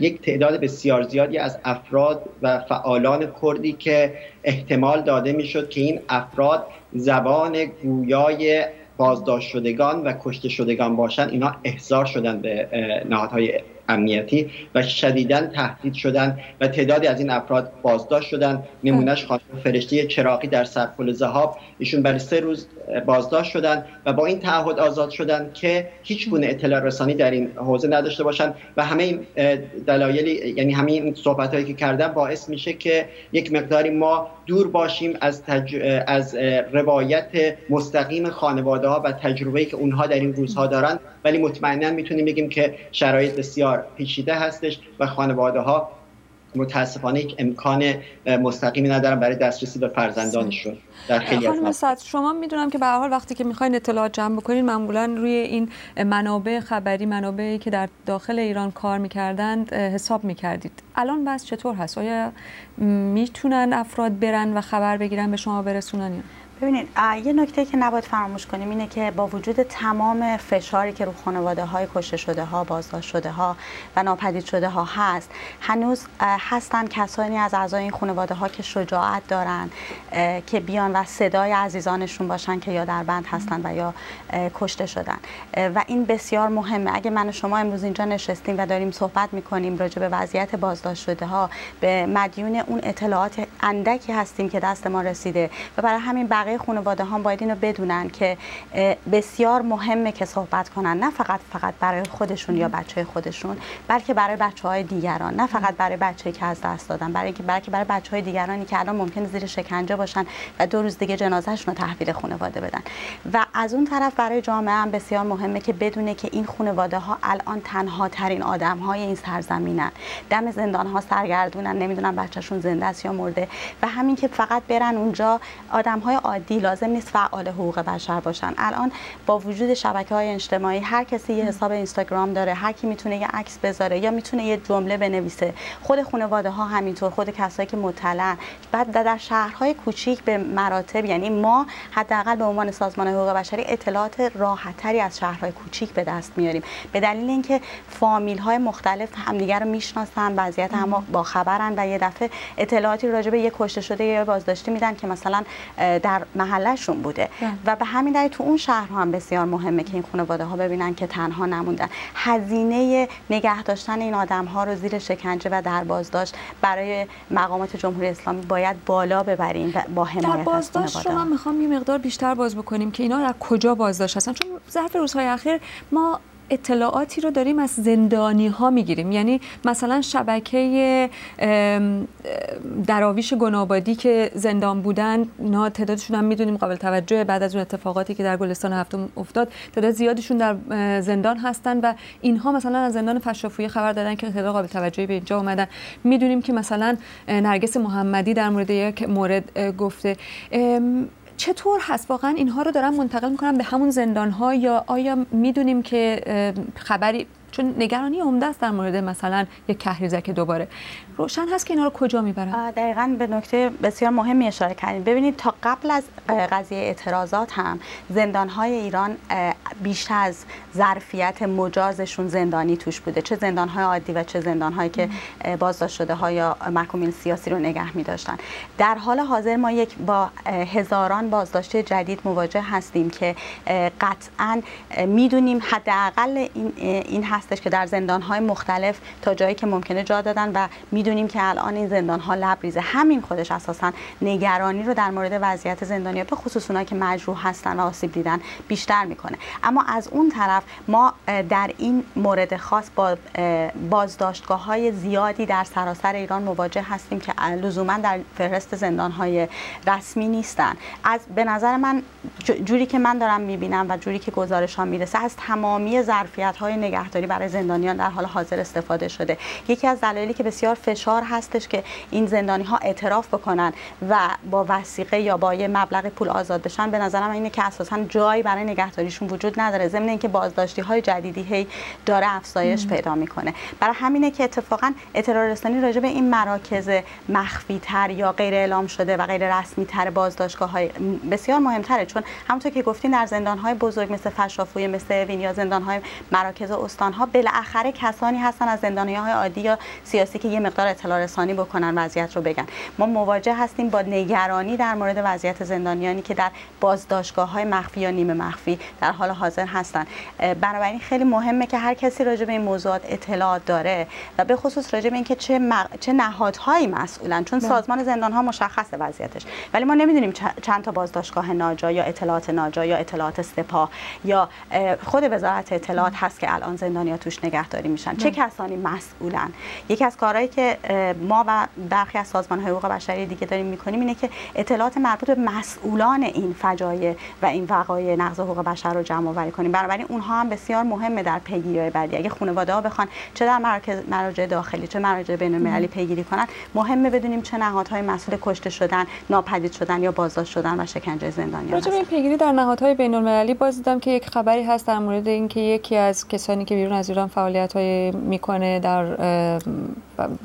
یک تعداد بسیار زیادی از افراد و فعالان کردی که احتمال داده میشد که این افراد زبان گویای بازداشت شدگان و کشته شدگان باشند، اینا احضار شدن به نهادهای امنیتی و شدیداً تهدید شدن و تعدادی از این افراد بازداشت شدن. نمونهش خانم فرشته چراغی در سرپل ذهاب، ایشون برای 3 روز بازداشت شدن و با این تعهد آزاد شدن که هیچ گونه اطلاع رسانی در این حوزه نداشته باشند. و همه این دلایل، یعنی همه این صحبتایی که کردم، باعث میشه که یک مقداری ما دور باشیم از روایت مستقیم خانواده ها و تجربه‌ای که اونها در این روزها دارن، ولی مطمئنا میتونیم بگیم که شرایط بسیار پیچیده هستش و خانواده ها متاسفانه یک امکان مستقیمی ندارن برای دسترسی به فرزندانشون در خیلی از مسائل. شما میدونم که به هر حال وقتی که میخواین اطلاعات جمع بکنین معمولا روی این منابع خبری، منابعی که در داخل ایران کار میکردند حساب میکردید. الان بس چطور هست؟ آیا میتونن افراد برن و خبر بگیرن به شما برسونن؟ ببینید یه نکته که نباید فراموش کنیم اینه که با وجود تمام فشاری که رو خانواده‌های کشته شده ها، بازداشت شده ها و ناپدید شده ها هست، هنوز هستن کسانی از اعضای این خانواده ها که شجاعت دارن که بیان و صدای عزیزانشون باشن که یا در بند هستن و یا کشته شدن و این بسیار مهمه. اگه من و شما امروز اینجا نشستیم و داریم صحبت می‌کنیم راجع به وضعیت بازداشت شده ها، به مدیون اون اطلاعات اندکی هستیم که دست ما رسیده و برای همین خانواده ها باید اینو بدونن که بسیار مهمه که صحبت کنن، نه فقط برای خودشون یا بچه خودشون، بلکه برای بچه‌های دیگران، نه فقط برای بچه‌ای که از دست دادن، بلکه برای بچه‌های دیگرانی که الان ممکنه زیر شکنجه باشن و 2 روز دیگه جنازه‌شون رو تحویل خانواده بدن. و از اون طرف برای جامعه هم بسیار مهمه که بدونه که این خانواده ها الان تنها ترین آدم‌های این سرزمینن، دم زندان‌ها سرگردونن، نمیدونن بچه‌شون زنده است یا مرده و همین که فقط برن اونجا آدم‌های عادی، لازم نیست فعال حقوق بشر باشن. الان با وجود شبکه‌های اجتماعی هر کسی یه حساب اینستاگرام داره، هر کی میتونه یه عکس بذاره یا میتونه یه جمله بنویسه. خود خانواده‌ها همینطور، خود کسایی که مطلعن، بعد در شهرهای کوچیک به مراتب، یعنی ما حداقل به عنوان سازمان حقوق بشری اطلاعات راحت‌تری از شهرهای کوچیک به دست میاریم، به دلیل اینکه فامیل‌های مختلف همدیگه رو میشناسن، وضعیت هم با خبرن و یه دفعه اطلاعاتی راجع به یه کشته شده یا بازداشتی میدن که مثلا در محلشون بوده و به همین دلیل تو اون شهرها هم بسیار مهمه که این خانواده ها ببینن که تنها نموندن. هزینه نگه داشتن این آدم ها رو زیر شکنجه و در بازداشت برای مقامات جمهوری اسلامی باید بالا ببریم با حمایت در بازداشت. شما میخوام یه مقدار بیشتر باز بکنیم که اینا از کجا بازداشت هستن، چون ظرف روزهای اخیر ما اطلاعاتی رو داریم از زندانی ها میگیریم. یعنی مثلا شبکه دراویش گنابادی که زندان بودن، نه تعدادشون هم میدونیم قابل توجه، بعد از اون اتفاقاتی که در گلستان هفتم افتاد تعداد زیادشون در زندان هستن و اینها مثلا از زندان فشافویه خبر دادن که تعداد قابل توجهی به اینجا اومدن. میدونیم که مثلا نرگس محمدی در مورد یک مورد گفته. چطور هست واقعا اینها رو دارن منتقل میکنن به همون زندان‌ها یا آیا میدونیم که خبری، چون نگرانی عمده است در مورد مثلا یک کهریزک دوباره روشن هست که اینا رو کجا میبرن؟ دقیقاً به نکته بسیار مهمی اشاره کردین. ببینید تا قبل از قضیه اعتراضات هم زندان‌های ایران بیش از ظرفیت مجازشون زندانی توش بوده، چه زندان‌های عادی و چه زندان‌هایی که بازداشت شده‌ها یا محکومین سیاسی رو نگه می‌داشتن. در حال حاضر ما با هزاران بازداشته جدید مواجه هستیم که قطعاً می‌دونیم حداقل این هستش که در زندان‌های مختلف تا جایی که ممکنه جا دادن و می‌دونیم که الان این زندان‌ها لبریزه. همین خودش اساساً نگرانی رو در مورد وضعیت زندانی‌ها به خصوص اونایی که مجروح هستن و آسیب دیدن بیشتر می‌کنه. اما از اون طرف ما در این مورد خاص با بازداشتگاه‌های زیادی در سراسر ایران مواجه هستیم که لزوما در فهرست زندان‌های رسمی نیستن. از به نظر من جوری که من دارم می‌بینم و جوری که گزارش‌ها میرسه از تمامی ظرفیت‌های نگهداری برای زندانیان در حال حاضر استفاده شده. یکی از دلایلی که بسیار فشار هستش که این زندانی‌ها اعتراف بکنن و با وثیقه یا با یه مبلغ پول آزاد بشن، به نظر من اینه که اساساً جایی برای نگهداریشون وجود نداره، ضمن اینکه بازداشتی‌های جدیدی داره افزایش پیدا میکنه. برای همینه که اتفاقاً اطلاع رسانی راجع به این مراکز مخفی‌تر یا غیر اعلام شده و غیر رسمی‌تر بازداشتگاه‌های بسیار مهم‌تره، چون همونطور که گفتین در زندان‌های بزرگ مثل فشافویه، مثل اوین یا زندان‌های مراکز استان‌ها بالاخره کسانی هستن از زندانی‌های عادی یا سیاسی که یه مقدار اطلاع رسانی بکنن، وضعیت رو بگن. ما مواجه هستیم با نگرانی در مورد وضعیت زندانیانی که در بازداشتگاه‌های مخفی یا نیمه مخفی در حال حاضر هستن. بنابراین خیلی مهمه که هر کسی راجع به این موضوعات اطلاعات داره و به خصوص راجع به اینکه چه نهادهایی مسئولن، چون سازمان زندان‌ها مشخصه وضعیتش، ولی ما نمی‌دونیم چند تا بازداشتگاه ناجا یا اطلاعات ناجا یا اطلاعات سپاه یا خود وزارت اطلاعات هست که الان زندانی‌ها توش نگهداری میشن. چه کسانی مسئولن؟ یکی از کارهایی که ما و برخی از سازمان‌های حقوق بشری دیگه داریم می‌کنیم اینه که اطلاعات مربوط به مسئولان این فجایع و این وقایع نقض حقوق بشر رو جمع‌آوری کنیم. بنابراین اونها هم بسیار مهمه در پیگیری‌های بعدی. اگه خانواده‌ها بخوان چه در مراجع داخلی چه مراجع بین‌المللی پیگیری کنن، مهمه بدونیم چه نهادهای مسئول کشته شدن، ناپدید شدن یا بازداشت شدن و شکنجه زندانیان. راجع به این پیگیری در نهادهای بین‌المللی باز دیدم که یک خبری هست در مورد اینکه یکی از کسانی که بیرون از ایران فعالیت‌های می‌کنه در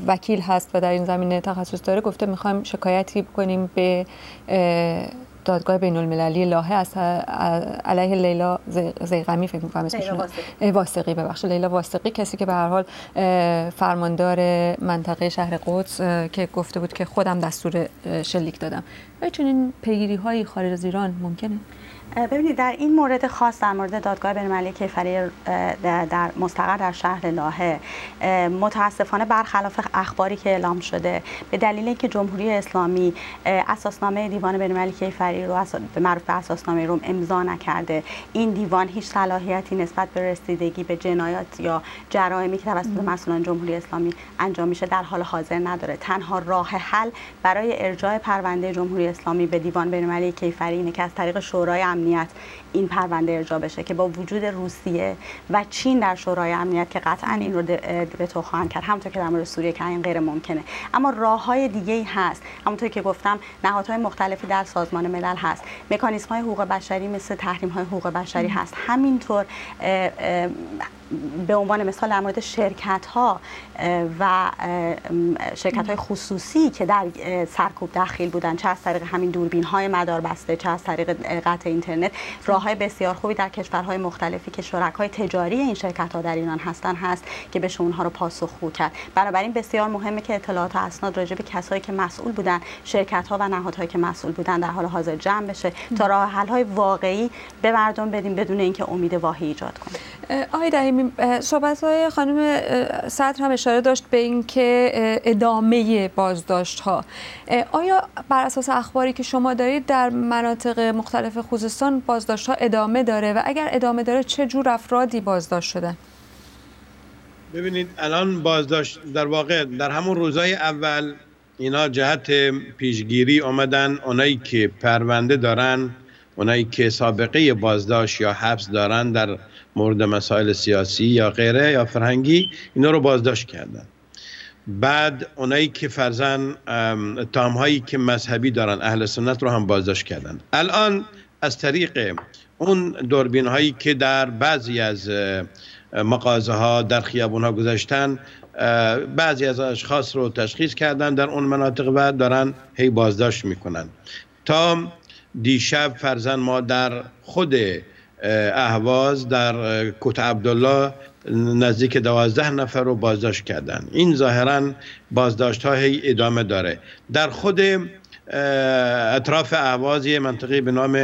وکیل هست و در این زمینه تخصص داره گفته میخوایم شکایتی بکنیم به دادگاه بین‌المللی لاهه از علیه لیلا ضیغمی فکر می‌کنم اسمشون واسقی ببخشید لیلا واسقی، کسی که به هر حال فرماندار منطقه شهر قدس که گفته بود که خودم دستور شلیک دادم. آیا چنین پیگیری‌هایی خارج از ایران ممکنه؟ ببینید در این مورد خاص، در مورد دادگاه بین‌المللی کیفری در مستقر در شهر لاهه، متاسفانه برخلاف اخباری که اعلام شده، به دلیل اینکه جمهوری اسلامی اساسنامه دیوان بین‌المللی کیفری رو به معروف به اساسنامه روم امضا نکرده، این دیوان هیچ صلاحیتی نسبت به رسیدگی به جنایات یا جرائمی که توسط مسئولان جمهوری اسلامی انجام میشه در حال حاضر نداره. تنها راه حل برای ارجاع پرونده جمهوری اسلامی به دیوان بین‌المللی کیفری اینه که از طریق شورای امنیت این پرونده ارجاع بشه، که با وجود روسیه و چین در شورای امنیت که قطعا این رو به تو خواهند کرد، همونطور که در مورد سوریه که این غیر ممکنه. اما راه‌های دیگه‌ای هست، همونطور که گفتم نهادهای مختلفی در سازمان ملل هست، مکانیزم‌های حقوق بشری مثل تحریم‌های حقوق بشری هست، همینطور به عنوان مثال در مورد شرکت‌ها و شرکت‌های خصوصی که در سرکوب دخیل بودن، چه از طریق همین دوربین‌های مداربسته، چه از طریق قطع اینترنت، راه‌های بسیار خوبی در کشورهای مختلفی که شرکای تجاری این شرکت‌ها در ایران هستن هست که بشه اونها رو پاسخگو کرد. بنابراین بسیار مهمه که اطلاعات و اسناد راجع به کسایی که مسئول بودن، شرکت‌ها و نهادهایی که مسئول بودن در حال حاضر جمع بشه تا راه حل‌های واقعی به مردم بدیم بدون اینکه امید واهی ایجاد کنیم. آقای دهیمی، صحبت‌های خانم صدر هم اشاره داشت به اینکه ادامه بازداشت‌ها، آیا بر اساس اخباری که شما دارید در مناطق مختلف خوزستان بازداشت‌ها ادامه داره و اگر ادامه داره چه جور افرادی بازداشت شدن؟ ببینید الان بازداشت در واقع در همون روزای اول اینا جهت پیشگیری آمدن، اونایی که پرونده دارن، اونایی که سابقه بازداشت یا حبس دارن در مورد مسائل سیاسی یا غیره یا فرهنگی، اینا رو بازداشت کردن. بعد اونایی که فرزن اتهام‌هایی که مذهبی دارن، اهل سنت رو هم بازداشت کردن. الان از طریق اون دوربین هایی که در بعضی از مغازه ها در خیابون ها گذاشتن، بعضی از اشخاص رو تشخیص کردن در اون مناطق و دارن هی بازداشت میکنن. تا دیشب فرزن ما در خود اهواز در کوت عبدالله نزدیک 12 نفر رو بازداشت کردن. این ظاهرا بازداشت ها هی ادامه داره. در خود اطراف اهواز یه منطقه به نام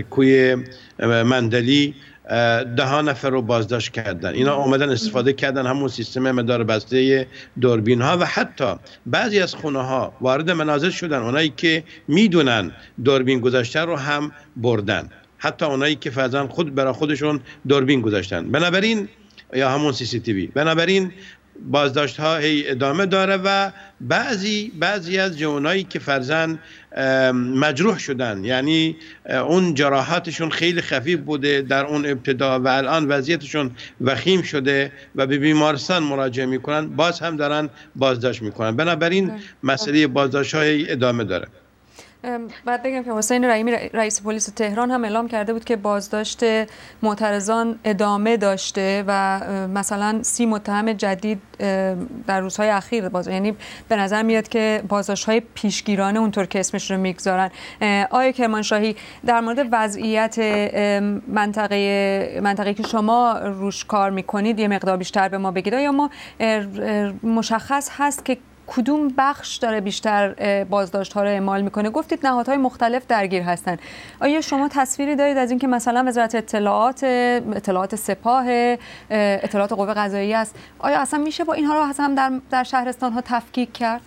کوی مندلی 10 نفر رو بازداشت کردن. اینا اومدن استفاده کردن همون سیستم مدار بسته دوربین ها و حتی بعضی از خونه ها وارد منازل شدن، اونایی که میدونن دوربین گذاشته رو هم بردن، حتی اونایی که فرضاً خود برای خودشون دوربین گذاشتن، بنابراین یا همون CCTV. بنابراین بازداشت ها هی ادامه داره و بعضی از جوانایی که فرزن مجروح شدن، یعنی اون جراحاتشون خیلی خفیف بوده در اون ابتدا و الان وضعیتشون وخیم شده و به بیمارستان مراجعه میکنن، باز هم دارن بازداشت میکنن. بنابراین مسئله بازداشت ها هی ادامه داره. بعد بگم که حسین رحیمی رئیس پلیس تهران هم اعلام کرده بود که بازداشت معترضان ادامه داشته و مثلا 30 متهم جدید در روزهای اخیر یعنی به نظر میاد که بازداشت‌های پیشگیرانه اونطور که اسمش رو میگذارن. آقای کرمانشاهی، در مورد وضعیت منطقه‌ای که شما روش کار میکنید یه مقدار بیشتر به ما بگید. آیا ما مشخص هست که کدوم بخش داره بیشتر بازداشت‌ها رو اعمال میکنه؟ گفتید نهادهای مختلف درگیر هستن. آیا شما تصویری دارید از اینکه مثلا وزارت اطلاعات سپاه، اطلاعات قوه قضاییه است، آیا اصلا میشه با اینها رو هم در شهرستان‌ها تفکیک کرد؟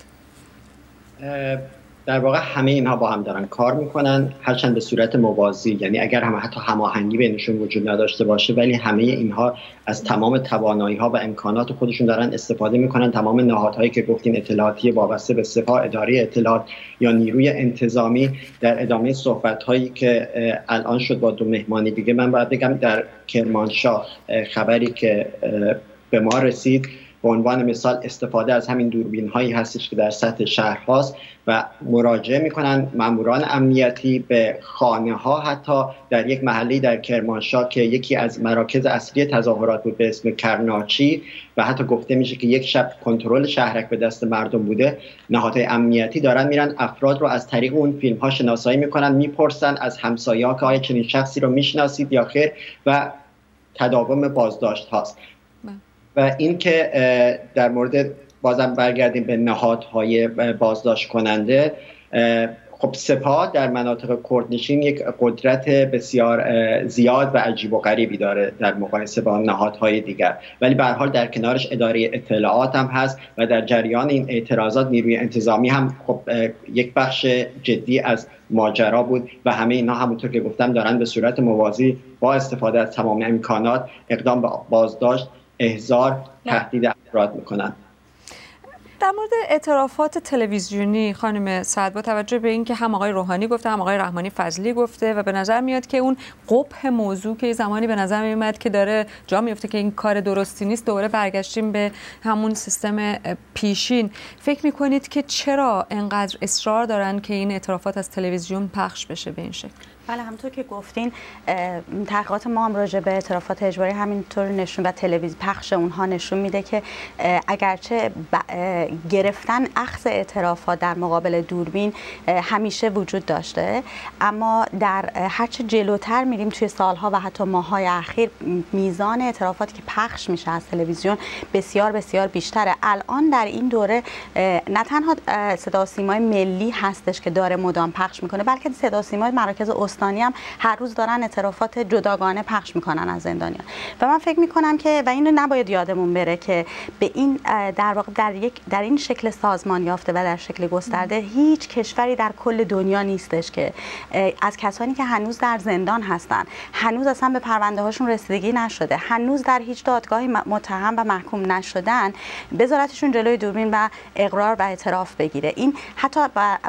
در واقع همه اینها با هم دارن کار میکنن، هرچند به صورت موازی، یعنی اگر هم حتی هماهنگی بینشون وجود نداشته باشه، ولی همه اینها از تمام توانایی ها و امکانات خودشون دارن استفاده میکنن. تمام نهادهایی که گفتین، اطلاعاتی وابسته به سپاه، اداره اطلاعات یا نیروی انتظامی، در ادامه صحبت هایی که الان شد با 2 مهمان دیگه، من باید بگم در کرمانشاه خبری که به ما رسید به عنوان مثال استفاده از همین دوربین هایی هستش که در سطح شهر هاست و مراجعه میکنن ماموران امنیتی به خانه ها. حتی در یک محله در کرمانشاه که یکی از مراکز اصلی تظاهرات بود به اسم کرناچی و حتی گفته میشه که یک شب کنترل شهرک به دست مردم بوده، نهادهای امنیتی دارن میرن افراد رو از طریق اون فیلم ها شناسایی میکنن، میپرسن از همسایه‌ها که آیا چنین شخصی رو میشناسید یا خیر و تداوم بازداشت هاست. و این که در مورد بازم برگردیم به نهادهای بازداشت کننده، خب سپاه در مناطق کردنشین یک قدرت بسیار زیاد و عجیب و غریبی داره در مقایسه با نهادهای دیگر، ولی به هر حال در کنارش اداره اطلاعات هم هست و در جریان این اعتراضات نیروی انتظامی هم خب یک بخش جدی از ماجرا بود و همه اینا همونطور که گفتم دارن به صورت موازی با استفاده از تمام امکانات اقدام به بازداشت، احضار، تهدید افراد میکنن. در مورد اعترافات تلویزیونی خانم سعد، با توجه به اینکه هم آقای روحانی گفته هم آقای رحمانی فضلی گفته و به نظر میاد که اون قبح موضوع که زمانی به نظر میاد که داره جا میفته که این کار درستی نیست، دوباره برگشتیم به همون سیستم پیشین، فکر میکنید که چرا انقدر اصرار دارن که این اعترافات از تلویزیون پخش بشه به این شکل؟ بله، همونطور که گفتین تحقیقات ما هم راجع به اعترافات اجباری همینطور نشون و تلویزیون پخش اونها نشون میده که اگرچه گرفتن اخذ اعترافات در مقابل دوربین همیشه وجود داشته، اما در هرچه جلوتر میریم توی سالها و حتی ماهای اخیر میزان اعترافاتی که پخش میشه از تلویزیون بسیار بسیار بیشتره. الان در این دوره نه تنها صدا و سیمای ملی هستش که داره مدام پخش میکنه، بلکه صدا و سیمای مراکز هم هر روز دارن اعترافات جداگانه پخش میکنن از زندانیان. و من فکر میکنم که و اینو نباید یادمون بره که به این در واقع در این شکل سازمان یافته و در شکل گسترده هیچ کشوری در کل دنیا نیستش که از کسانی که هنوز در زندان هستن، هنوز اصلا به پرونده هاشون رسیدگی نشده، هنوز در هیچ دادگاهی متهم و محکوم نشدن، بذارتشون جلوی دوربین و اقرار و اعتراف بگیره. این حتی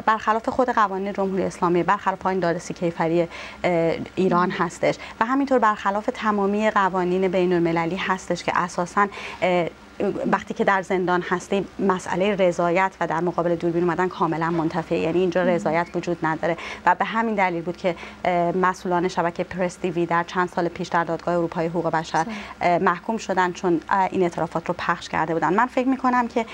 برخلاف خود قوانین جمهوری اسلامی، برخلاف آیین دادرسی کیفری ایران هستش و همینطور برخلاف تمامی قوانین بین المللی هستش که اساساً وقتی که در زندان هستیم مسئله رضایت و در مقابل دوربین اومدن کاملا منتفیه، یعنی اینجا رضایت وجود نداره و به همین دلیل بود که مسئولان شبکه پرس تیوی در چند سال پیش در دادگاه اروپایی حقوق بشر محکوم شدن، چون این اعترافات رو پخش کرده بودن. من فکر می‌کنم که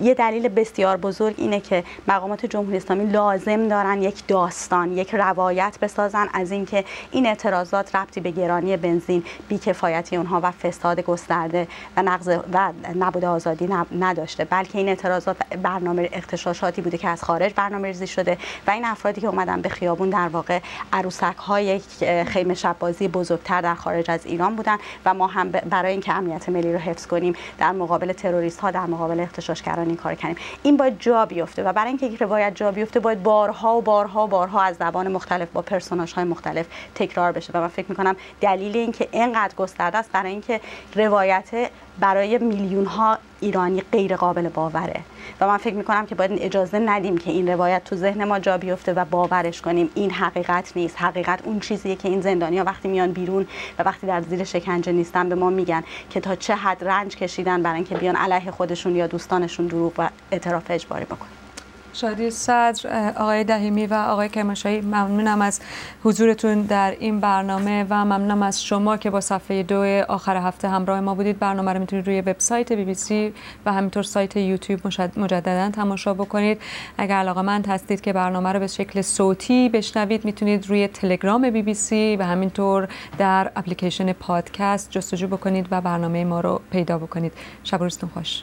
یه دلیل بسیار بزرگ اینه که مقامات جمهوری اسلامی لازم دارن یک داستان، یک روایت بسازن از اینکه این اعتراضات ربطی به گرانی بنزین، بی‌کفایتی اونها و فساد گسترده و نقض و نبود آزادی نداشته، بلکه این اعتراضات برنامه اغتشاشاتی بوده که از خارج برنامه‌ریزی شده و این افرادی که اومدن به خیابون در واقع عروسک‌های یک خیمه شب‌بازی بزرگتر در خارج از ایران بودن و ما هم برای اینکه امنیت ملی رو حفظ کنیم در مقابل تروریست‌ها، در مقابل اغتشاشگران این کار کنیم. این باید جا بیفته و برای اینکه این روایت جا بیفته باید بارها از زبان مختلف با پرسوناژهای مختلف تکرار بشه و من فکر می‌کنم دلیل اینکه اینقدر گسترده است برای اینکه روایت برای میلیون ها ایرانی غیر قابل باوره و من فکر میکنم که باید اجازه ندیم که این روایت تو ذهن ما جا بیفته و باورش کنیم. این حقیقت نیست. حقیقت اون چیزیه که این زندانی‌ها وقتی میان بیرون و وقتی در زیر شکنجه نیستن به ما میگن که تا چه حد رنج کشیدن برای اینکه بیان علیه خودشون یا دوستانشون دروغ و اعتراف اجباری بکنن. شادی صدر، آقای دهیمی و آقای کرمانشاهی، ممنونم از حضورتون در این برنامه و ممنونم از شما که با صفحه 2 آخر هفته همراه ما بودید. برنامه رو میتونید روی وبسایت BBC و همینطور سایت یوتیوب مجددا تماشا بکنید. اگر علاقه‌مند هستید که برنامه رو به شکل صوتی بشنوید، میتونید روی تلگرام BBC و همینطور در اپلیکیشن پادکست جستجو بکنید و برنامه ما رو پیدا بکنید. شب روزتون خوش.